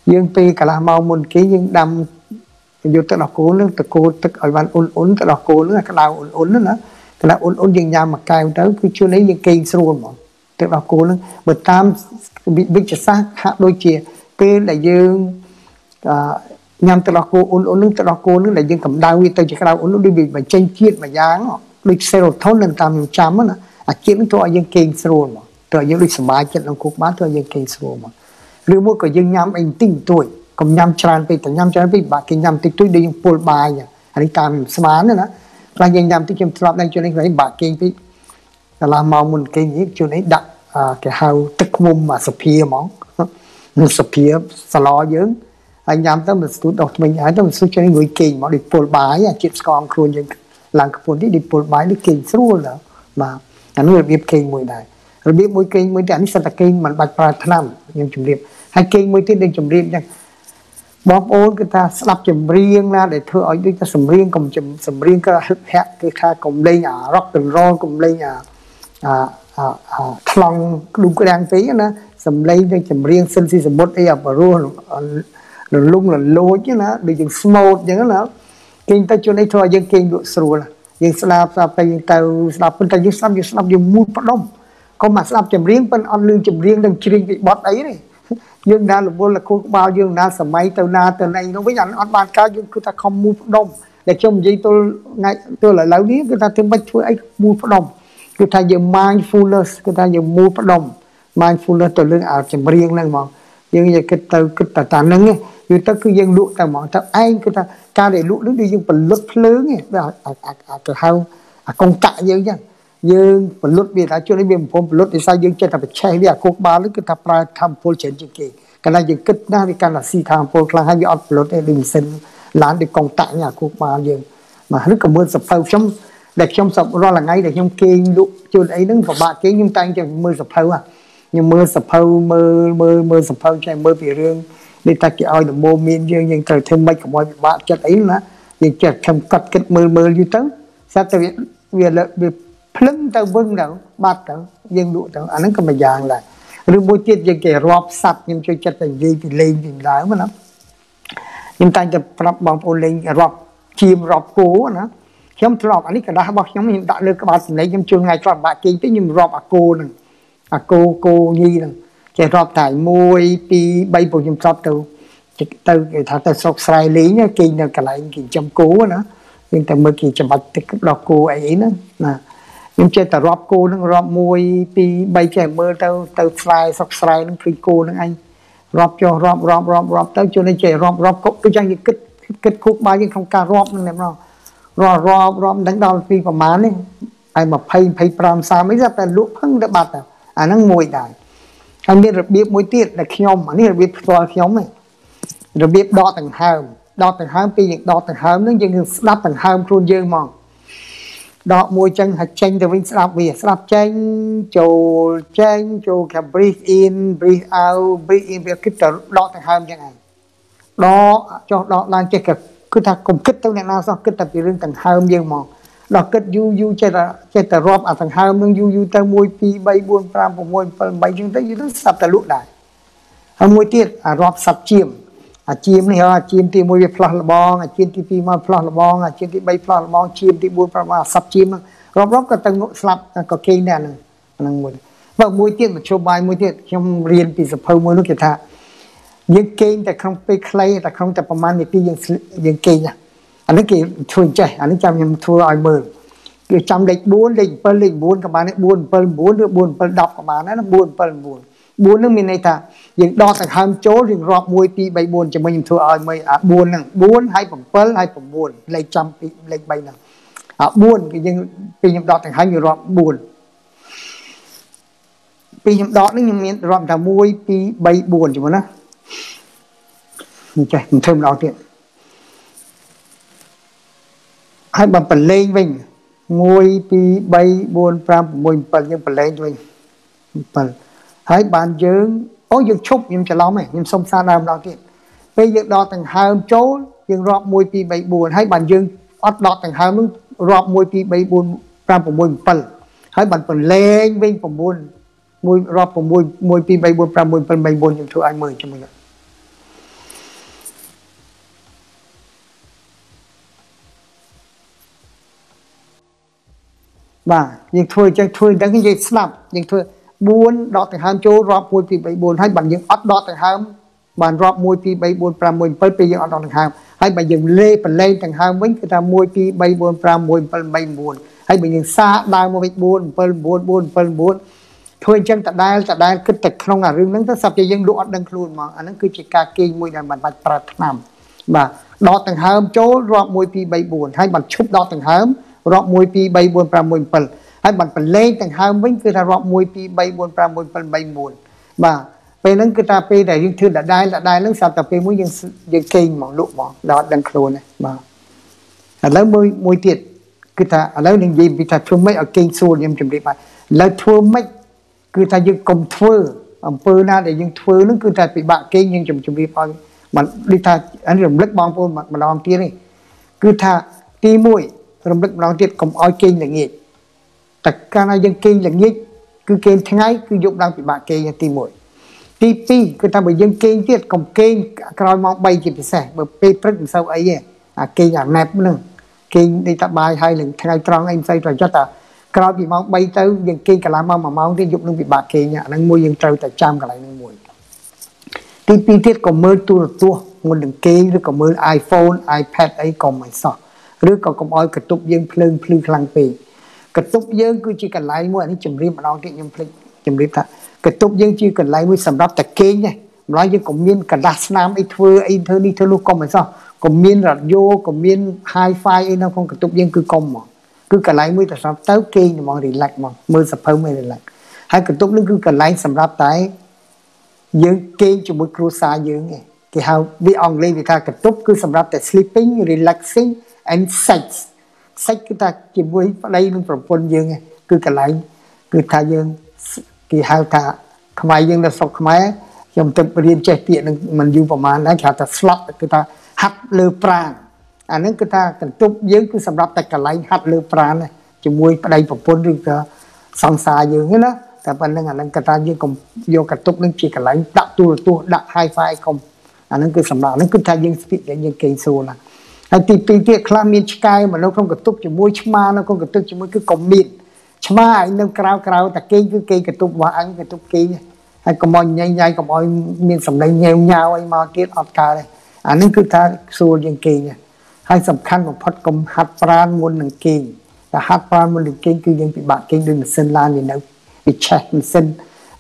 dương tì cả là mau môn kế dương đâm อยู่ตลอดโกนตะโกนตะไอ้วันอุ่นๆตลอดโกนนึกกระดาวอุ่นๆนั่นนะกระดาวอุ่นๆยิงยามมาไกลแต่คือช่วงนี้ยิงเก่งสู้หมดตลอดโกนนึกเปิดตามบิ๊กจะซักหาโดยเจียเป้ไหลยืงยามตลอดโกนอุ่นๆนึกตลอดโกนนึกไหลยืงกับดาววิตาจะกระดาวอุ่นๆดูบิดมาเจนเทียดมายางดูเซโรโทนินตามอยู่จำมันนะอาเจียนตัวยิงเก่งสู้หมดตัวยิงดูสบายใจลงคุกบ้านตัวยิงเก่งสู้หมดหรือว่าก็ยิงยามอินติ้งตัวcòn nhâm tràn về từ nhâm tràn về bà kinh nhâm thì tôi đi dùng pol bài nhỉ anh ấy tam smart nữa đó là dân nhâm thì chúng tôi làm đây cho nên phải bà kinh thì là màu mình kinh gì cho nên đặt cái hào tức mồm mà sập pia món sập pia sờ dướng anh nhâm tới mình sút đột mình hãy tới mình sút cho nên người kinh mà đi pol bài à chips con kêu như làng cái phun thì đi pol bài đi kinh suốt rồi mà anh người biết kinh mùi này rồi biết mùi kinh mùi này anh sẽ là kinh mà bạch bạch nam nhưng chủng điệp hay kinh mùi tiên đừng chủng điệp nháบอกโอนก็ตาสลับจำเรียงนะเดี๋ยวเธอเอาด้วยตาสำเรียงกลมจำสำเรียงก็ฮึบแฮะคือค่ากลมเลี้ยงอ่ะร็อกเป็นร้องกลมเลี้ยงอ่ะอ่าอ่าอ่าคลองลุงกระแดงตีนะสำเรียงด้วยจำเรียงเส้นสีสมบูรณ์ไอ้แบบรู้หลุดลุ่งหลุดโลดเนี่ยนะหรืออย่างสโมดอย่างนั้นนะเก่งแต่จนไอ้เธอยังเก่งดุสรัวนะยังสลับสลับไปยังเตาสลับเป็นแต่ยังสลับยังสลับยังมูดปลดก็มาสลับจำเรียงเป็นอันลืมจำเรียงดังจริงไปบอดไอ้นี่dương na là vô là cô bao dương na sầm máy tàu na tàu này nó với anh ăn bàn cá dương cứ ta không mua đông để trong gì tôi ngay tôi lại lấy đi người ta thêm bách chuối ấy mua đông người ta dùng mindfulness người ta dùng mua đông mindfulness từ lưng ảo chầm riêng lên mà nhưng giờ cái tàu cái tàu tàn nâng ấy người ta cứ dân lụa tàu mỏng tàu anh người ta ca để lụa nước đi dân phần lướt lớn ấy đó à à à từ hao à công cạ như vậy dương phần lướt vì đã cho nên mình phom phần lướt thì sao dương chơi tập chơi đi à cô ba lướt cái tập ra tham phô chuyện chuyện kì cái này dương kết na thì cái là si tham phô là hai giờ ăn phần lướt để đừng xin lán để công tại nhà cô ba dương mà lướt cầm mưa sập phao trong đẹp trong sập lo là ngay để trong kinh lụt cho ấy đứng vào bạc cái nhưng tay cho mưa sập phao à nhưng mưa sập phao mưa mưa mưa sập phao cho mưa vì riêng đi ta kia oi được mô miên riêng nhưng trời thêm mấy của mọi bạn chất ấy nữa nhưng chợt không cắt cái mưa mưa như thế sao tại vì vì là lưng tàu vưng đâu bát đâu dân lụa đâu anh ấy có mà giang lại rồi bôi tiết dân kẻ rộp sạch nhưng chơi chất thành gì thì lên thì đá mà nó nhưng ta chụp rộp bằng ô lên rộp chìm rộp cố nó không rộp anh ấy cả đá bọc giống như đã được các bạn lấy trong trường ngày rộp bà kinh tới nhưng rộp à cô nè à cô cô nhi nè kẻ rộp thải môi tí bay bộ nhầm rộp đâu tao kẻ thả tao sọc xài lý nha kinh nào cả lại kinh chăm cố nó nhưng ta mới kinh chăm bạch tức đọc cô ấy nữa nà nhưng chơi ta rộp cô nâng rộp môi thì bay trẻ mơ tao tao xoay sọc xoay nâng phí cô nâng anh rộp cho rộp rộp rộp rộp tao cho nên trẻ rộp rộp cốc tôi chẳng như kết kết khúc bao nhưng không ca rộp nâng nèm rộp rộp rộp rộp đánh đau phí vào má này ai mà phay phay pram xa mấy giáp là lũ phăng đã bạt à à nâng môi đài anh biết rồi biết mối tiết là khi ông anh biết rồi biết xoay khi ông này rồi biết đo tầng hàm đo tầng hàm thì những đo tầng hàm nâng dân đáp tầng hàm luôn dương mòn đó môi chân hạch chanh từ bên sạp về sạp chanh chồ chanh chồ cả breathe in breathe out breathe in breathe out cái đó thành hai như này đó cho đó là cái cái cứ ta cùng kết tới này nào sao kết tập về riêng thành hai như mòn đó kết du du chơi là chơi là rộp à thành hai nhưng du du ta môi pi bay buôn pram của môi bay chúng ta như thế sạp ta lụt lại hai môi tiết à rộp sạp chiêm à chiêm này ha chiêm thì môi về phật là bong à chiêm thì phi mà phật là bong à chiêm thì bay phật là bong chiêm thì buôn phật là sập chiêm rộp rộp cả tầng sập cả cây này này năng mùi và mùi tiết mà cho bài mùi tiết trong riêng thì sập hơi mùi nó kẹt thà những câyแต่ không bị clay แต่ không แต่ ประมาณ này thì những những cây nha anh ấy kì thuần chạy anh ấy chăm nhầm thua ai mờ kì chăm địch buôn địch bẩn địch buôn các bạn ấy buôn bẩn buôn được buôn bẩn đọc các bạn ấy nó buôn bẩn buôn buôn nước mình này ta những đo thành hàm chỗ những rọp môi pi bay buồn cho mình thua ơi mày à buồn nè buồn hay phẩm phớt hay phẩm buồn lấy trăm pi lấy bay nè à buồn cái những pi những đo thành hai nhiều rọp buồn pi những đo nó những miếng rọp thành môi pi bay buồn cho mình á mình chơi mình thêm đo tiền hay bằng phần lên mình môi pi bay buồn pram môi phần những phần lên cho mình phần hãy bàn dương ôi dương chúc nhưng chả lắm này nhưng sông xa nào đó kìa bây giờ đo thành hai ông chố dương rộp môi pi bảy buồn hãy bàn dương ót đo thành hai ông rộp môi pi bảy buồn ra một môi phần hãy bàn phần lên bên phần buồn môi rộp một môi môi pi bảy buồn ra môi phần bảy buồn nhưng thưa ai mời cho mình ạ Và nhưng thôi chắc thôi đang cái gì sập nhưng thôi buôn đọt thì ham chỗ rọp môi thì bảy buôn hay bằng những ớt đọt thì ham bàn rọp môi thì bảy buôn pram môi bảy bảy những ớt đọt thì ham hay bằng những lê phần lê thằng ham với người ta môi thì bảy buôn pram môi bảy buôn hay bằng những xa đai môi buôn buôn buôn buôn buôn buôn thôi chẳng tại đây tại đây cứ tịch không à riêng nắng tới sập cho dân đọt đang luôn mà anh cứ chỉ cà kê môi đàn bàn bạch bạch nằm và đọt thằng ham chỗ rọp môi thì bảy buôn hay bằng chúc đọt thằng ham rọp môi thì bảy buôn pram môi bảy hay bạn phải lên thành hai mình cứ ra rọp môi pi bay buồn pram môi phần bay buồn và về nâng cứ ta pi để những thứ đã đai đã đai nâng sao tập pi muốn những những kinh mỏng lụ mỏng đó đang khổ này mà à lấy môi môi tiệt cứ ta à lấy những gì bị ta thua mấy ở kinh xuôi em chuẩn bị bài lấy thua mấy cứ ta những công thua ở phơi na để những thua nâng cứ ta bị bạc kinh nhưng chuẩn chuẩn bị bài mà đi ta anh dùng lắc bóng phơi mà mà làm tiệt này cứ ta ti mũi làm lắc làm tiệt công ói kinh là nghiệt cái này dân kinh là nhất cứ kinh thế ngay cứ dụng đang bị bạc kinh tìm mũi tí tí người ta bởi dân kinh tiết cổng kinh rồi mong bay chỉ bị sẻ bởi bê bớt sau ấy à kinh là nẹp nữa kinh đi ta bài hai lần thế ngay trong em xây rồi cho ta rồi bị mong bay tới dân kinh cả lá mong mà mong thì dụng đang bị bạc kinh nhạc đang mua dân trâu tại trăm cả lại nâng mũi tí tí tiết còn mơ tu là tu nguồn đường kinh rồi còn mơ iPhone iPad ấy còn mày sọ rồi còn còn oi cả tục dân phương phương lăng phì cái tốc dương cứ chỉ cần lái mua anh chìm riêng mà nó thì nhầm phịch chìm riêng ta cái tốc dương chỉ cần lái mua sầm đắp tạch kê nhé nói như cũng miên cả đa nam ấy thưa ấy thưa đi thưa lúc con mà sao cũng miên radio cũng miên hi-fi ấy nó không cái tốc dương cứ con mà cứ cả lái mua là sầm táo kê mà thì lạch mà mưa sập hơn mới lạch hay cái tốc dương cứ cần lái sầm đắp tái dương kê cho mỗi cua xa dương này thì hao vi on lên thì ta cái tốc cứ sầm đắp tại sleeping relaxing and sex sách cái ta chỉ với đây luôn phần phun dương cứ cả lại cứ thà dương kỳ hao thà không ai dương là sọc không ai trong tập riêng trẻ tiện mình du vào màn đấy hao thà slot cứ ta hấp lơ prang à nếu cứ ta cần túc dương cứ sầm đắp tại cả lại hấp lơ prang này chỉ với đây phần phun riêng cả sòng xà dương hết đó tại phần năng anh cứ ta dương cùng vô cả túc nên chỉ cả lại đặt tu tu đặt hai file không à nếu cứ sầm đắp nếu cứ thà dương bị cái dương kỳ số là hay tìm tìm tiết khá miên cháy mà nó không có túc cho môi chá ma nó không có túc cho môi cứ cổng miên chá ma ấy nâng cao cao ta kê cứ kê cái túc và anh cái túc kê hay có môi nhanh nhanh có môi miên sầm đầy nhèo nhau ấy mà tiết ọt cao đây à nâng cứ ta xua dân kê hay sầm khăn một phát công hạt pran môn nâng kê là hạt pran môn nâng kê cứ dân bị bạc kê đừng mà sinh lan thì nâng bị chết mà sinh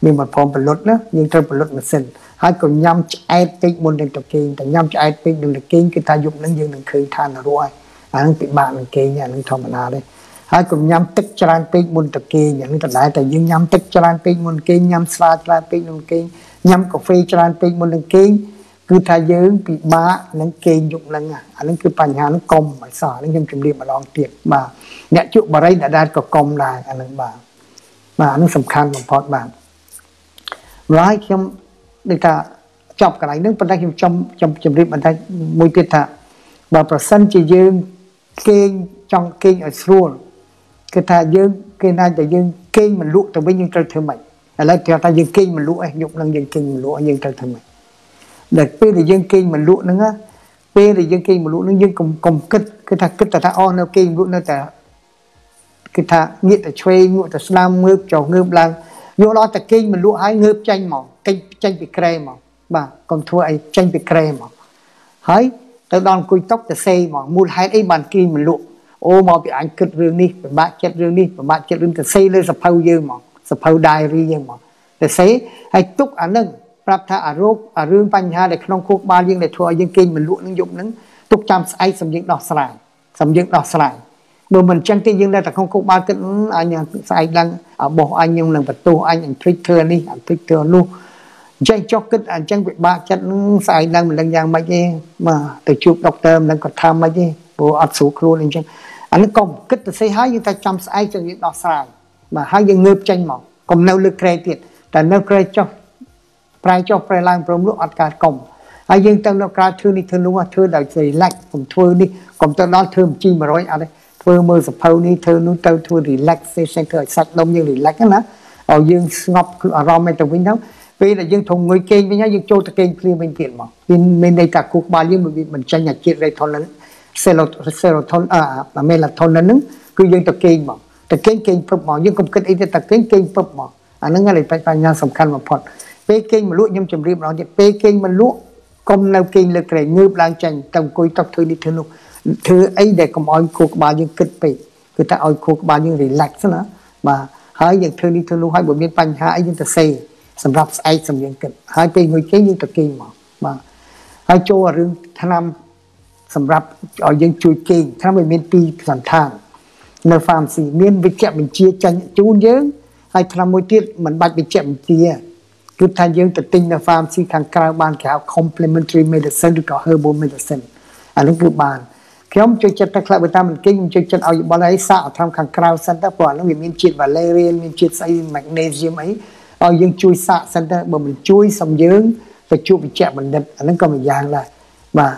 mình mà phòng bởi lốt nữa nhưng trong bởi lốt mà sinh hai còn nhắm ai tích môn đừng tập kinh ta nhắm ai tích đừng được kinh cái ta dụng nâng dương nâng khơi than là rồi à nâng bị bạn nâng kinh nhà nâng thòm là đấy hai còn nhắm tích cho anh tích môn tập kinh nhà nâng tập đại tại dương nhắm tích cho anh tích môn kinh nhắm xa cho anh tích môn kinh nhắm cà phê cho anh tích môn nâng kinh cứ tha dương bị bạ nâng kinh dụng nâng à nâng cứ bàn nhà nâng công mà sợ nâng nhâm chìm đi mà đòn tiệt mà nhẹ chịu bà đây đã đạt có công là anh nâng bà mà nâng sầm khăn mà phọt bạn rồi không người ta chọc cái này nước bên đây trong trong trong riêng bên đây mùi tiệt thà và phần sân chỉ dương kinh trong kinh ở xuôi cái thà dương kinh này là dương kinh mình lụt từ bên dương trời thưa mày lại theo ta dương kinh mình lụt ấy nhục năng dương kinh mình lụt dương trời thưa mày để p là dương kinh mình lụt nữa p là dương kinh mình lụt nữa dương cùng cùng kết cái thà kết thà on nó kinh lụt nó thà cái thà nghĩa là chơi ngựa là slam ngựa trò ngựa lang vô đó thà kinh mình lụt hai ngựa tranh mỏng tranh bị kề mà bà còn thua ấy tranh bị kề mà hỡi tới đòn cùi tóc để xây mà mua hai ấy bàn kia mình lụm ô mà bị anh cất riêng đi bị bạn chết riêng đi bị bạn chết riêng để xây lên sập hầu dơ mà sập hầu đài riêng mà để xây hay túc anh nâng prap tha à rốt à riêng panh ha để không khô ba riêng để thua riêng kia mình lụm nâng dụng nâng túc chăm ai sầm riêng đỏ sài sầm riêng đỏ sài mà mình tranh cái riêng đây là không khô ba cái anh sài đang ở bộ anh nhưng lần vật tu anh anh thích thưa đi anh thích thưa luôn tranh cho kết anh tranh bị ba chân sai đang mình đang giang mấy cái mà từ chụp doctor đang còn tham mấy cái bộ áp số luôn anh tranh anh còn kết từ xây hai như ta chăm sai cho những đọt sai mà hai dân ngược tranh mỏng còn nêu lực kề tiệt là nêu kề cho prai cho prai lang prom lúc ăn cá còng hai dân tao nêu cá thưa đi thưa luôn à thưa đào dày lạnh còn thưa đi còn tao nói thưa chi mà nói à đây thưa mơ sập hầu đi thưa nuôi tao thưa relax xây thưa sạch đông như relax á nè ở dân ngọc ở rom mấy tàu window vì là dân thùng người kênh với nhau dân châu ta kênh phim bên tiện mà bên bên đây cả cuộc ba liên mình mình tranh nhạc chuyện đây thôn lớn serotonin à mà mê là thôn lớn cứ dân ta kênh mà แต่เก่งเก่งเพิ่มหมอยังคงกันอีกแต่เก่งเก่งเพิ่มหมออันนั้นอะไรไปการงานสำคัญมาพอดเป้เก่งมันลุกย่ำจำรีบเราเนี่ยเป้เก่งมันลุกกลมแนวเก่งเลือกเลยเงือบลางจังตำกุยตอกเธอดิเธอลุกเธอไอ้เด็กก็มอญโคกบาลยังเกิดไปคือถ้าเอาโคกบาลยังรีแลกซ์นะมาหายอย่างเธอดิเธอลุกหายบ่มีปัญหาไอ้ยังแต่เซ่สำหรับไอ้สำยังเกิดหายไปงวยเก่งยังตะเก่งหมอมาหายโจเรื่องทนามสำหรับเอายังจุยเก่งทนามเป็นเมียนปีสันทานในฟาร์มสี่เมียนวิจัยมันเชียจันจูนเยอะไอ้ทนามมวยที่มันบัดวิจัยมันเชียคือทางยังแต่ติงในฟาร์มสี่ทางกลางบ้านแถว complementary medicine หรือก็ herbal medicine อันนั้นคือบ้านเขาไม่จะจัดตะคลายไปตามมันเก่งจะจัดเอาบอลไอ้สาวทำทางกลางสันตะปอนแล้วมีเมียนชีดวาเลเรียนเมียนชีดไอ้แมกนีเซียมไอ้เอายังจุยสาวสันตะบ่มันจุยสมเยอะไปจุยวิจัยมันเด็ดอันนั้นก็ไม่ยากเลยมา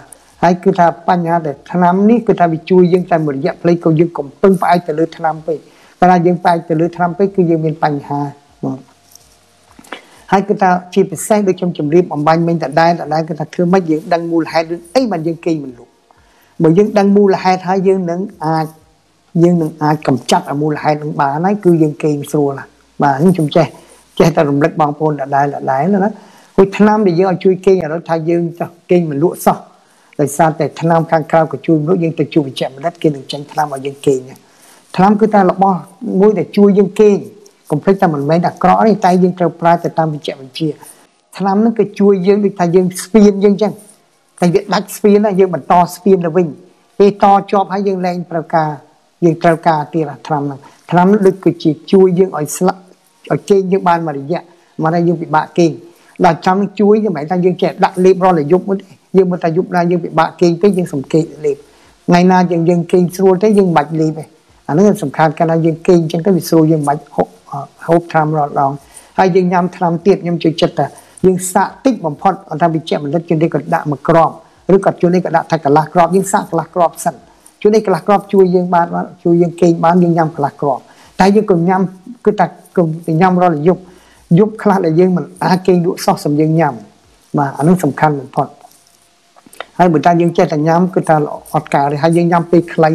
ไอ้คือทาปัญญาแต่ทนามนี่คือทาวิจุยยังใจหมดเยอะเลยเขายังกลมปึ้งไปแต่เลยทนามไปเวลายังไปแต่เลยทนามไปคือยังเป็นปัญหาไอ้คือทาชีพเป็นแท้โดยจำจำรีบอมบันมันแต่ได้แต่ได้คือทาคือไม่ยังดังมูลไฮดึงไอ้มันยังกินมันหลุดเหมือนยังดังมูลไฮท้ายยังหนึ่งอายังหนึ่งอากำจัดมูลไฮหนึ่งบาไอ้คือยังกินสัวละบาที่จำใจใจตาดมเล็กบางพลแต่ได้แต่ได้แล้วนะคือทนามได้ยังเอาช่วยกินแล้วทายังจะกินมันหลุดซะแต่ซาแต่ทนามข้างคราวก็ช่วยรู้ยังแต่ช่วยแจมรัดเก่งจังทนามเอายังเก่งเนี่ยทนามคือตาหลอกบ่มวยแต่ช่วยยังเก่งคอมเพล็กซ์แต่มันไม่ดักกรอในใจยังเตาปลาแต่ตามวิจัยมันเชียทนามนั่นก็ช่วยยังด้วยแต่ยังสปีนยังจังแต่ยังดักสปีนนะยังมันต่อสปีนแล้ววิ่งไปต่อจอบให้ยังแรงประกายังเตากาตีละทนามนั่นทนามนั่นลึกก็จีช่วยยังอ่อยสละอ่อยเก่งยังบานมาดีเยอะมาได้ยังปิบะเก่งดักทนามช่วยยังหมายถึงยังแกะดักเล็บรอเลยยุบมันยังมันแต่ยุบนายังบะเก่งไปยังสมเก่งเล็บไงนายังยังเก่งส่วนได้ยังบัดเล็บไปอันนั้นสำคัญการยังเก่งจังก็มีส่วนยังบัดหกหกทำรอดลองให้ยังยำทำเตี้ยยำจุดจัดแต่ยังสะติดบ่มพอดอันทำวิจัยมันเล็ดจนได้กระดามกรอบหรือกระจุนได้กระดาทักกะลากรอบยังสะกะลากรอบสั่นจุนได้กะลากรอบจุยยังบานจุยยังเก่งบานยังยำกะลากรอบแต่ยังกลุ่มยำคือตักกลุ่มเป็นยำรอดยุบยุบคลาดเลยยังมันอาเก่งดุซอกสำยังยำมาอันนั้นสำคัญบ่มพอดให้บุตรตายังแจแต่ยำคือตาอดกาเลยให้ยังยำไปใคร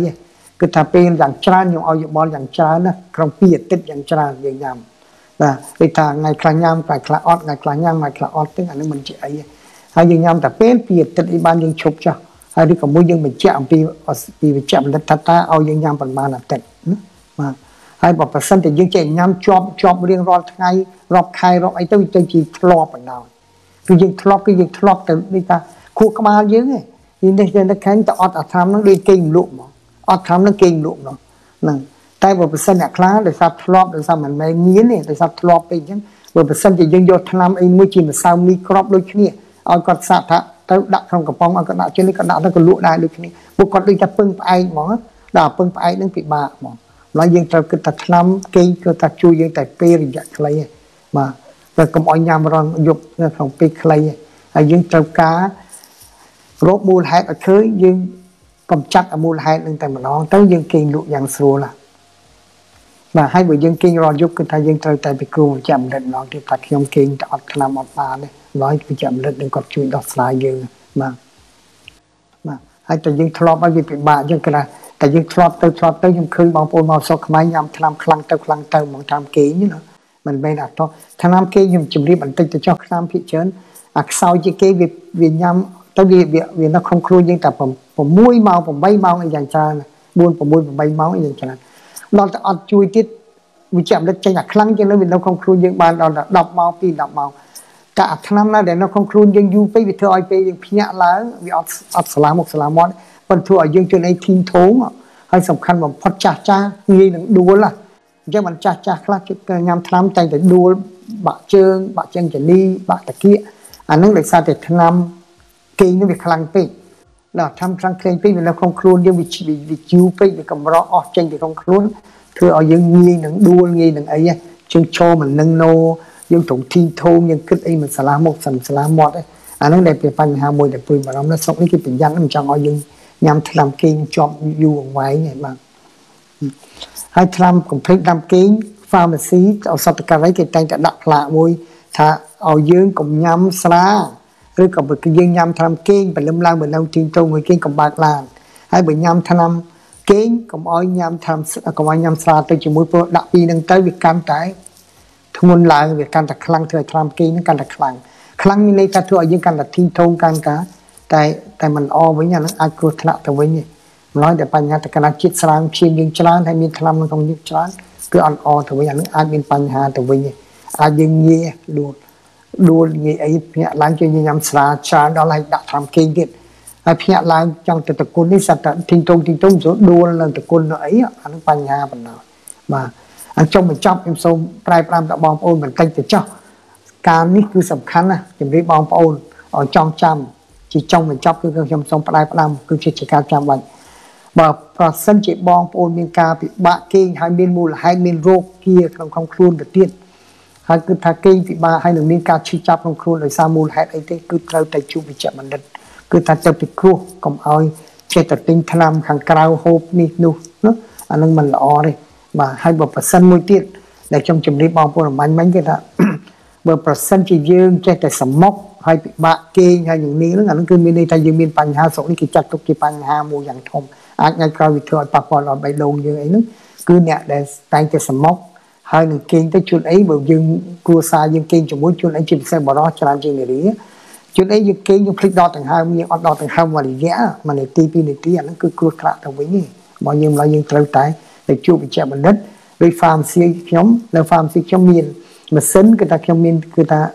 คือถ้าเป็นอย่างจานอย่างเอาอย่างบอลอย่างจานนะกรงเปียดติดอย่างจานอย่างยำนะไปทางไงคลางยำไงคลาออดไงคลางยำไงคลาออดตึ้งอันนี้มันเจ๋อไอ้อย่างยำแต่เป็นเปียดติดอีบ้านยังชกจ้ะไอ้ที่กับมือยังมันเจ๋อปีปีมันเจ๋อมันตาตาเอาอย่างยำประมาณนั้นติดนะไอ้บอกประสันแต่ยังเจ๋อยำจอบจอบเรียงรอดไงรอบใครรอบไอ้เจ้าวิจัยจีทลอบเป็นดาวคือยังทลอบคือยังทลอบแต่นี่ตาคู่กระบาลเยอะไงยินได้ยินได้แข็งแต่ออดอัดทำนั่งด้วยเก่งลุกหมอออดทำนั่งเก่งลุกเนาะนั่งแต่บทประเสนเนี่ยคล้าโดยซับทลอบโดยซับเหมือนแมงงี้เนี่ยโดยซับทลอบไปยังบทประเสนจะยังโยธนามไอ้มือจีนมันสาวมีกรอบด้วยขี้เนี่ยเอากอดสะทะแต่ดักทำกระป๋องเอากระดาษเช่นนี้กระดาษแล้วก็ลุกได้ด้วยขี้เนี่ยบุกกอดเลยจะเพิ่งไปหมอด่าเพิ่งไปนั่งปีบะหมอแล้วยังจะกระตัดน้ำเก่งกระตัดจุยยังแต่เปรี้ยใครมาแล้วก็มอยยามร้อนยกเรื่องของเปรี้ยใครยังจะการรบมูลหายเคยยังกำจัดอมูลไฮหนึ่งแต่มันร้องต้องยังเก่งดุยังสู้ล่ะมาให้บุญยังเก่งรอยุบกันทายยังเตยแต่ไปกรูจำเด็ดน้องที่ตัดยองเก่งจะอดขนมอดปลาเนี่ยร้อยไปจำเด็ดหนึ่งกอดจุยดอกสลายเยอะมามาให้แต่ยังทลอบมาอยู่เป็นบายังกระแต่ยังทลอบเตยทลอบเตยยังคืนบางปูนบางซอกไม้ยำทำคลังเตยคลังเตยมองทำเก่งนี่เนาะมันไม่หนักท้อทำเก่งยังจุ่มรีบอันเตยจะชอบทำพิเชิญอักษรจีเก่งเวียนยำต้องดีเวียนนักคงครูยังแต่ผมผมมุ้ยเมาผมใบเมาอย่างจานบุญผมบุญผมใบเมาอย่างจานเราจะอดจุยติดวิจัยแล้วจะอยากคลั่งยังแล้วเวียนนักคงครูยังบานเราดับเมาปีดับเมาแต่อัธนามน่าเด่นนักคงครูยังอยู่ไปวิเทอไอไปยังพิญญาล้างวิอัดอัดสลามอกสลามอนบรรทุกยังจนไอทีมโถงให้สำคัญว่าพอจ่าจ่าเงี้ยหนังดูล่ะยังมันจ่าจ่าคลั่งงามทำใจแต่ดูบะเจิงบะเจิงจะนี่บะตะเกียอันนั้นเลยซาเด็ดทนามเก่งนี่เป็นคลังเป้เราทำคลังเคลนเป้เป็นแล้วคงครูนเดี๋ยววิจิวิจิวเป้เป็นกำร้อออกเจนเป็นคงครูนเธอเอายังงี้หนังดูงี้หนังไอ้เนี่ยเชิงโชว์เหมือนนังโนยังถงทีโทมยังขึ้นไอ้เหมือนสลามกสัมสลามอดไอ้อันนั้นได้เป็นปัญหามวยแต่ปืนมาล้อมแล้วสองนี่คือเป็นยันมันจังเอายังยำทำเก่งจอมอยู่ไว้ไงบ้างให้ทำคอมเพล็กซ์ทำเก่งฟาร์มาซีเอาสัตว์การไว้เก่งแต่จะดักละมวยถ้าเอายังกลมยำสลาหรือกับบุกยิงยามทำเก่งเป็นลำลางเหมือนเราทิ้งตรงเหมือนเก่งกับบาดลานให้บุกยามทำ kênh cũng oi nhâm tham cũng oi nhâm xa tới chỉ mũi pro đặc biệt nâng tới việc cam trái thôn môn là việc cam đặc khăng thời tham kênh cam đặc khăng khăng như này ta thưa những cam đặc thi thôn cam cá tại tại mình o với nhà nó agro thạ tới với nhỉ nói để ban nhà ta cana chiết sáng chiêm những chán hay miền tham nó không những chán cứ ăn o tới với nhà nó ai miền ban nhà tới với nhỉ ai những nghe đùa đùa nghe ấy nhà làm cho như nhâm xa chán đó là đặc tham kênh kia ai phía lại trong từ từ côn đi sạt tinh thông tinh thông số đua là từ côn ấy anh ban nhà mình mà anh trong mình chọc em xong trai pram đã bom ôn mình canh từ chọc cam ní cứ sầm khăn à chuẩn bị bom ôn ở trong trăm chỉ trong mình chọc cứ cứ em xong trai pram cứ chỉ chỉ cam trăm vậy mà còn sân chỉ bom ôn bên ca bị bạ kinh hai bên mù là hai bên rô kia không không khuôn được tiền hai cứ thà kinh bị ba hai đường bên ca chỉ chọc không khuôn rồi sao mù hai ấy thế cứ theo tay chu bị chậm mình đứt cứ ta cho bị cua còn ơi chơi tập tinh tham hàng cào hộp nít nu nó anh em mình lo đây mà hai bờ sân môi tiết để trong chừng đi bao bồn mạnh mạnh cái đó bờ sân chỉ riêng chơi tập sầm mốc hay bị bạ kê hay những ní nó cứ miền đây ta dùng miền pan hà sổ đi kịch chặt tục kịch pan hà mua dạng thom anh ngày cào bị thừa bạc bò lọt bay lông như ấy nó cứ nhẹ để tay chơi sầm mốc hay những kênh tới chuyện ấy bờ dừng cua xa dừng kênh chỉ muốn chuyện ấy chỉ xem bỏ đó cho làm gì người đấy chuyện ấy những cái những clip đo từng hai những đo từng hai mà để vẽ mà để ti pi để ti nó cứ cua cạ thằng với nhỉ mọi người là những trâu tái để chụp bị chạm mặt đất rồi farm xây nhóm là farm xây trong miền mà sấn người ta trong miền người ta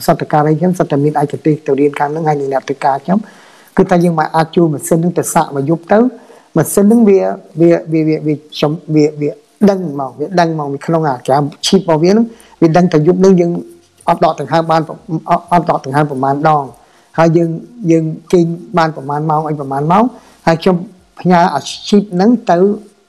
sao tất cả đấy nhóm sao tất miền ai chụp ti tàu điện càng những ngày này là tất cả nhóm người ta nhưng mà ai chụp mà sấn những tờ sạ mà giúp tới mà sấn những việc việc việc việc chống việc việc đăng màu việc đăng màu mình không ngả cả chip vào việc việc đăng thằng giúp những những ấp đọt từng hai ban ấp đọt từng hai phần màn đòn hai dừng dừng kinh ban phần màn máu anh phần màn máu hai trong nhà ở ship nắng tới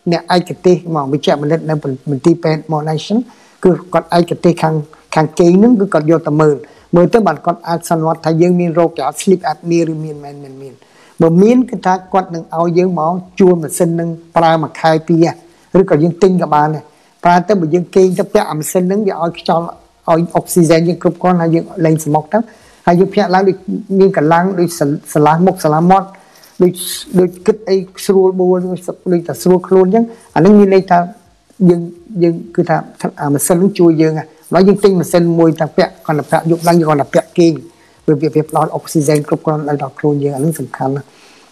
nè ai kịch ti mà bị chạm mình lên nên mình mình ti pen monation cứ còn ai kịch ti khang khang kỹ nắng cứ còn vô tầm mười mười tới bạn còn ăn san hoạt thay dương miên rô cả sleep apnea miên men men miên bờ miên cái thác quạt nâng ao dương máu chua mà sinh nâng pra mà khai pia rồi còn dương tinh cả bàn này pra tới bờ dương kinh tới bẹ ẩm sinh nâng giờ ao cho oxygen những cục con hay những lên smoke đó hay những phe lá được những cả láng được salad mộc salad mót được được cái ấy sôi bùa được được cả sôi khôn chứ anh ấy như này ta dừng dừng cứ ta à mà sân nó chui dừng à nói những tinh mà sân môi ta phe còn là phe dụng lăng còn là phe kinh bởi vì việc lo oxygen cục con là đọc khôn dừng anh ấy tầm khăn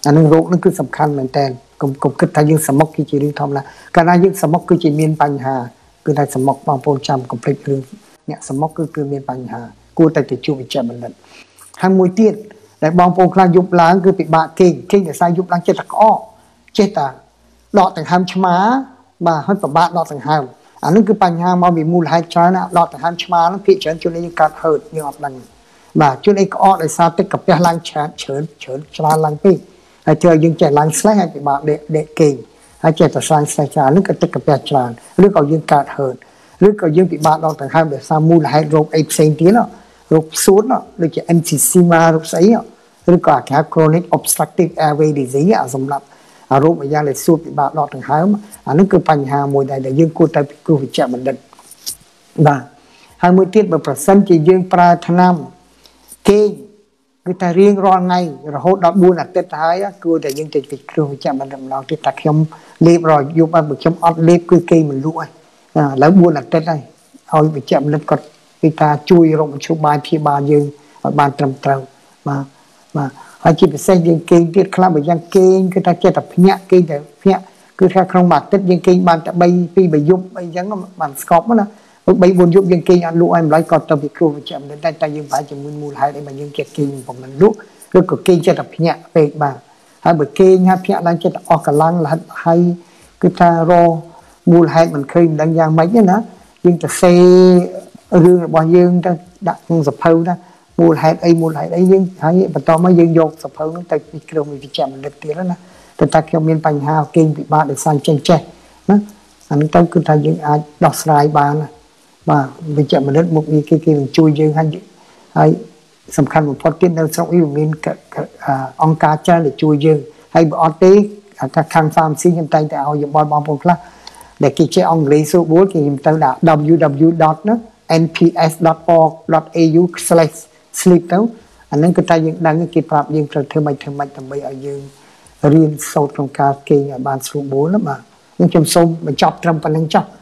anh ấy rỗ nó cứ tầm khăn mình tên cùng cùng cứ ta những smoke kia chỉ riêng thom là cả na những smoke kia chỉ miên bành hà cứ ta smoke bằng phôi châm complete luôn nhạc sầm mốc cứ cứ miền bành hà cô ta chỉ chụp chạm mình lần hàng mùi tiên lại bom phong la dục láng cứ bị bạ kinh kinh để sai dục láng chết là có chết à đọt thành ham chmá mà hơn cả bạn đọt thành hàm à nó cứ bành hà mà bị mù hai trái nè đọt thành ham chmá nó bị chấn cho nên cạn hờn như học lần mà cho nên có để sao tích cặp cái lang chán chớn chớn chán lang pin hay chơi những trẻ lang slack hay bị bạ đệ đệ kinh hay trẻ tập sang sai chán nó cứ tích cặp cái chán nó còn những cạn hờn lúc có những bị bạn đo tầng hai để sao mua lại rộp ép sen tiếng đó rộp xuống đó được cái emphysema rộp sấy đó lúc cả cái chronic obstructive airway disease à dòng lặp à rộp bây giờ lại xuống bị bạn đo tầng hai mà à nó cứ phành hà mùi này để dương cô ta bị cô bị chạm mình đứt và hai mươi tiết mà percent chỉ dương pratanam kê người ta riêng rồi ngay rồi hốt đó buôn là tết thái á cứ để những cái bị cô bị chạm mình làm nó thì ta không liệp rồi dùng ăn một trong ăn liệp cứ kê mình lũ anh lấy buôn là tết này, ôi bị chậm lên cột, người ta chui rộng số bài thì bà dương, bà trầm trầu, mà mà họ chỉ phải xây dựng kinh tiết khám bởi dân kinh, người ta chơi tập nhẹ kinh để nhẹ, cứ theo không mặt tết dân kinh bàn tập bay phi bay dụng bay dán bàn scop đó, bay buôn dụng dân kinh ăn lũ em lấy cột tập bị cua bị chậm lên đây ta dương phải chậm nguyên mùa hai để mà dương chơi kinh của mình lũ, lũ của kinh chơi tập nhẹ về bà, hai bởi kinh hai nhẹ đang chơi tập o cả lang là hay người ta ro mùa hai mình khi mình đang giang mấy cái nữa nhưng ta xe rương bao dương ta đặt sập hâu ta mùa hai ấy mùa hai ấy nhưng thấy mà to mới dương dột sập hâu nó ta bị kêu mình bị chạm mình đập tiếng đó nè ta ta kêu miền bành hào kinh bị ba để sang chen che nó anh ta cứ thay dương ai đọt sai ba nè mà bị chạm mình đất một cái kia kia mình chui dương hay hay sầm khăn một phát tiên đâu xong yêu miền ông cá cha để chui dương hay bỏ té ta khăn farm xin nhân tay ta ao dùng bom bom bom lá để kí chế ông lấy số bốn thì chúng ta đã www.nps.org.au/sleep đâu anh nên cứ ta những đang cái kịp pháp những từ thứ mấy thứ mấy tầm bây ở dương riêng sâu trong ca kê ở bàn số bốn lắm mà nhưng trong sâu mà chọc trong phần năng chọc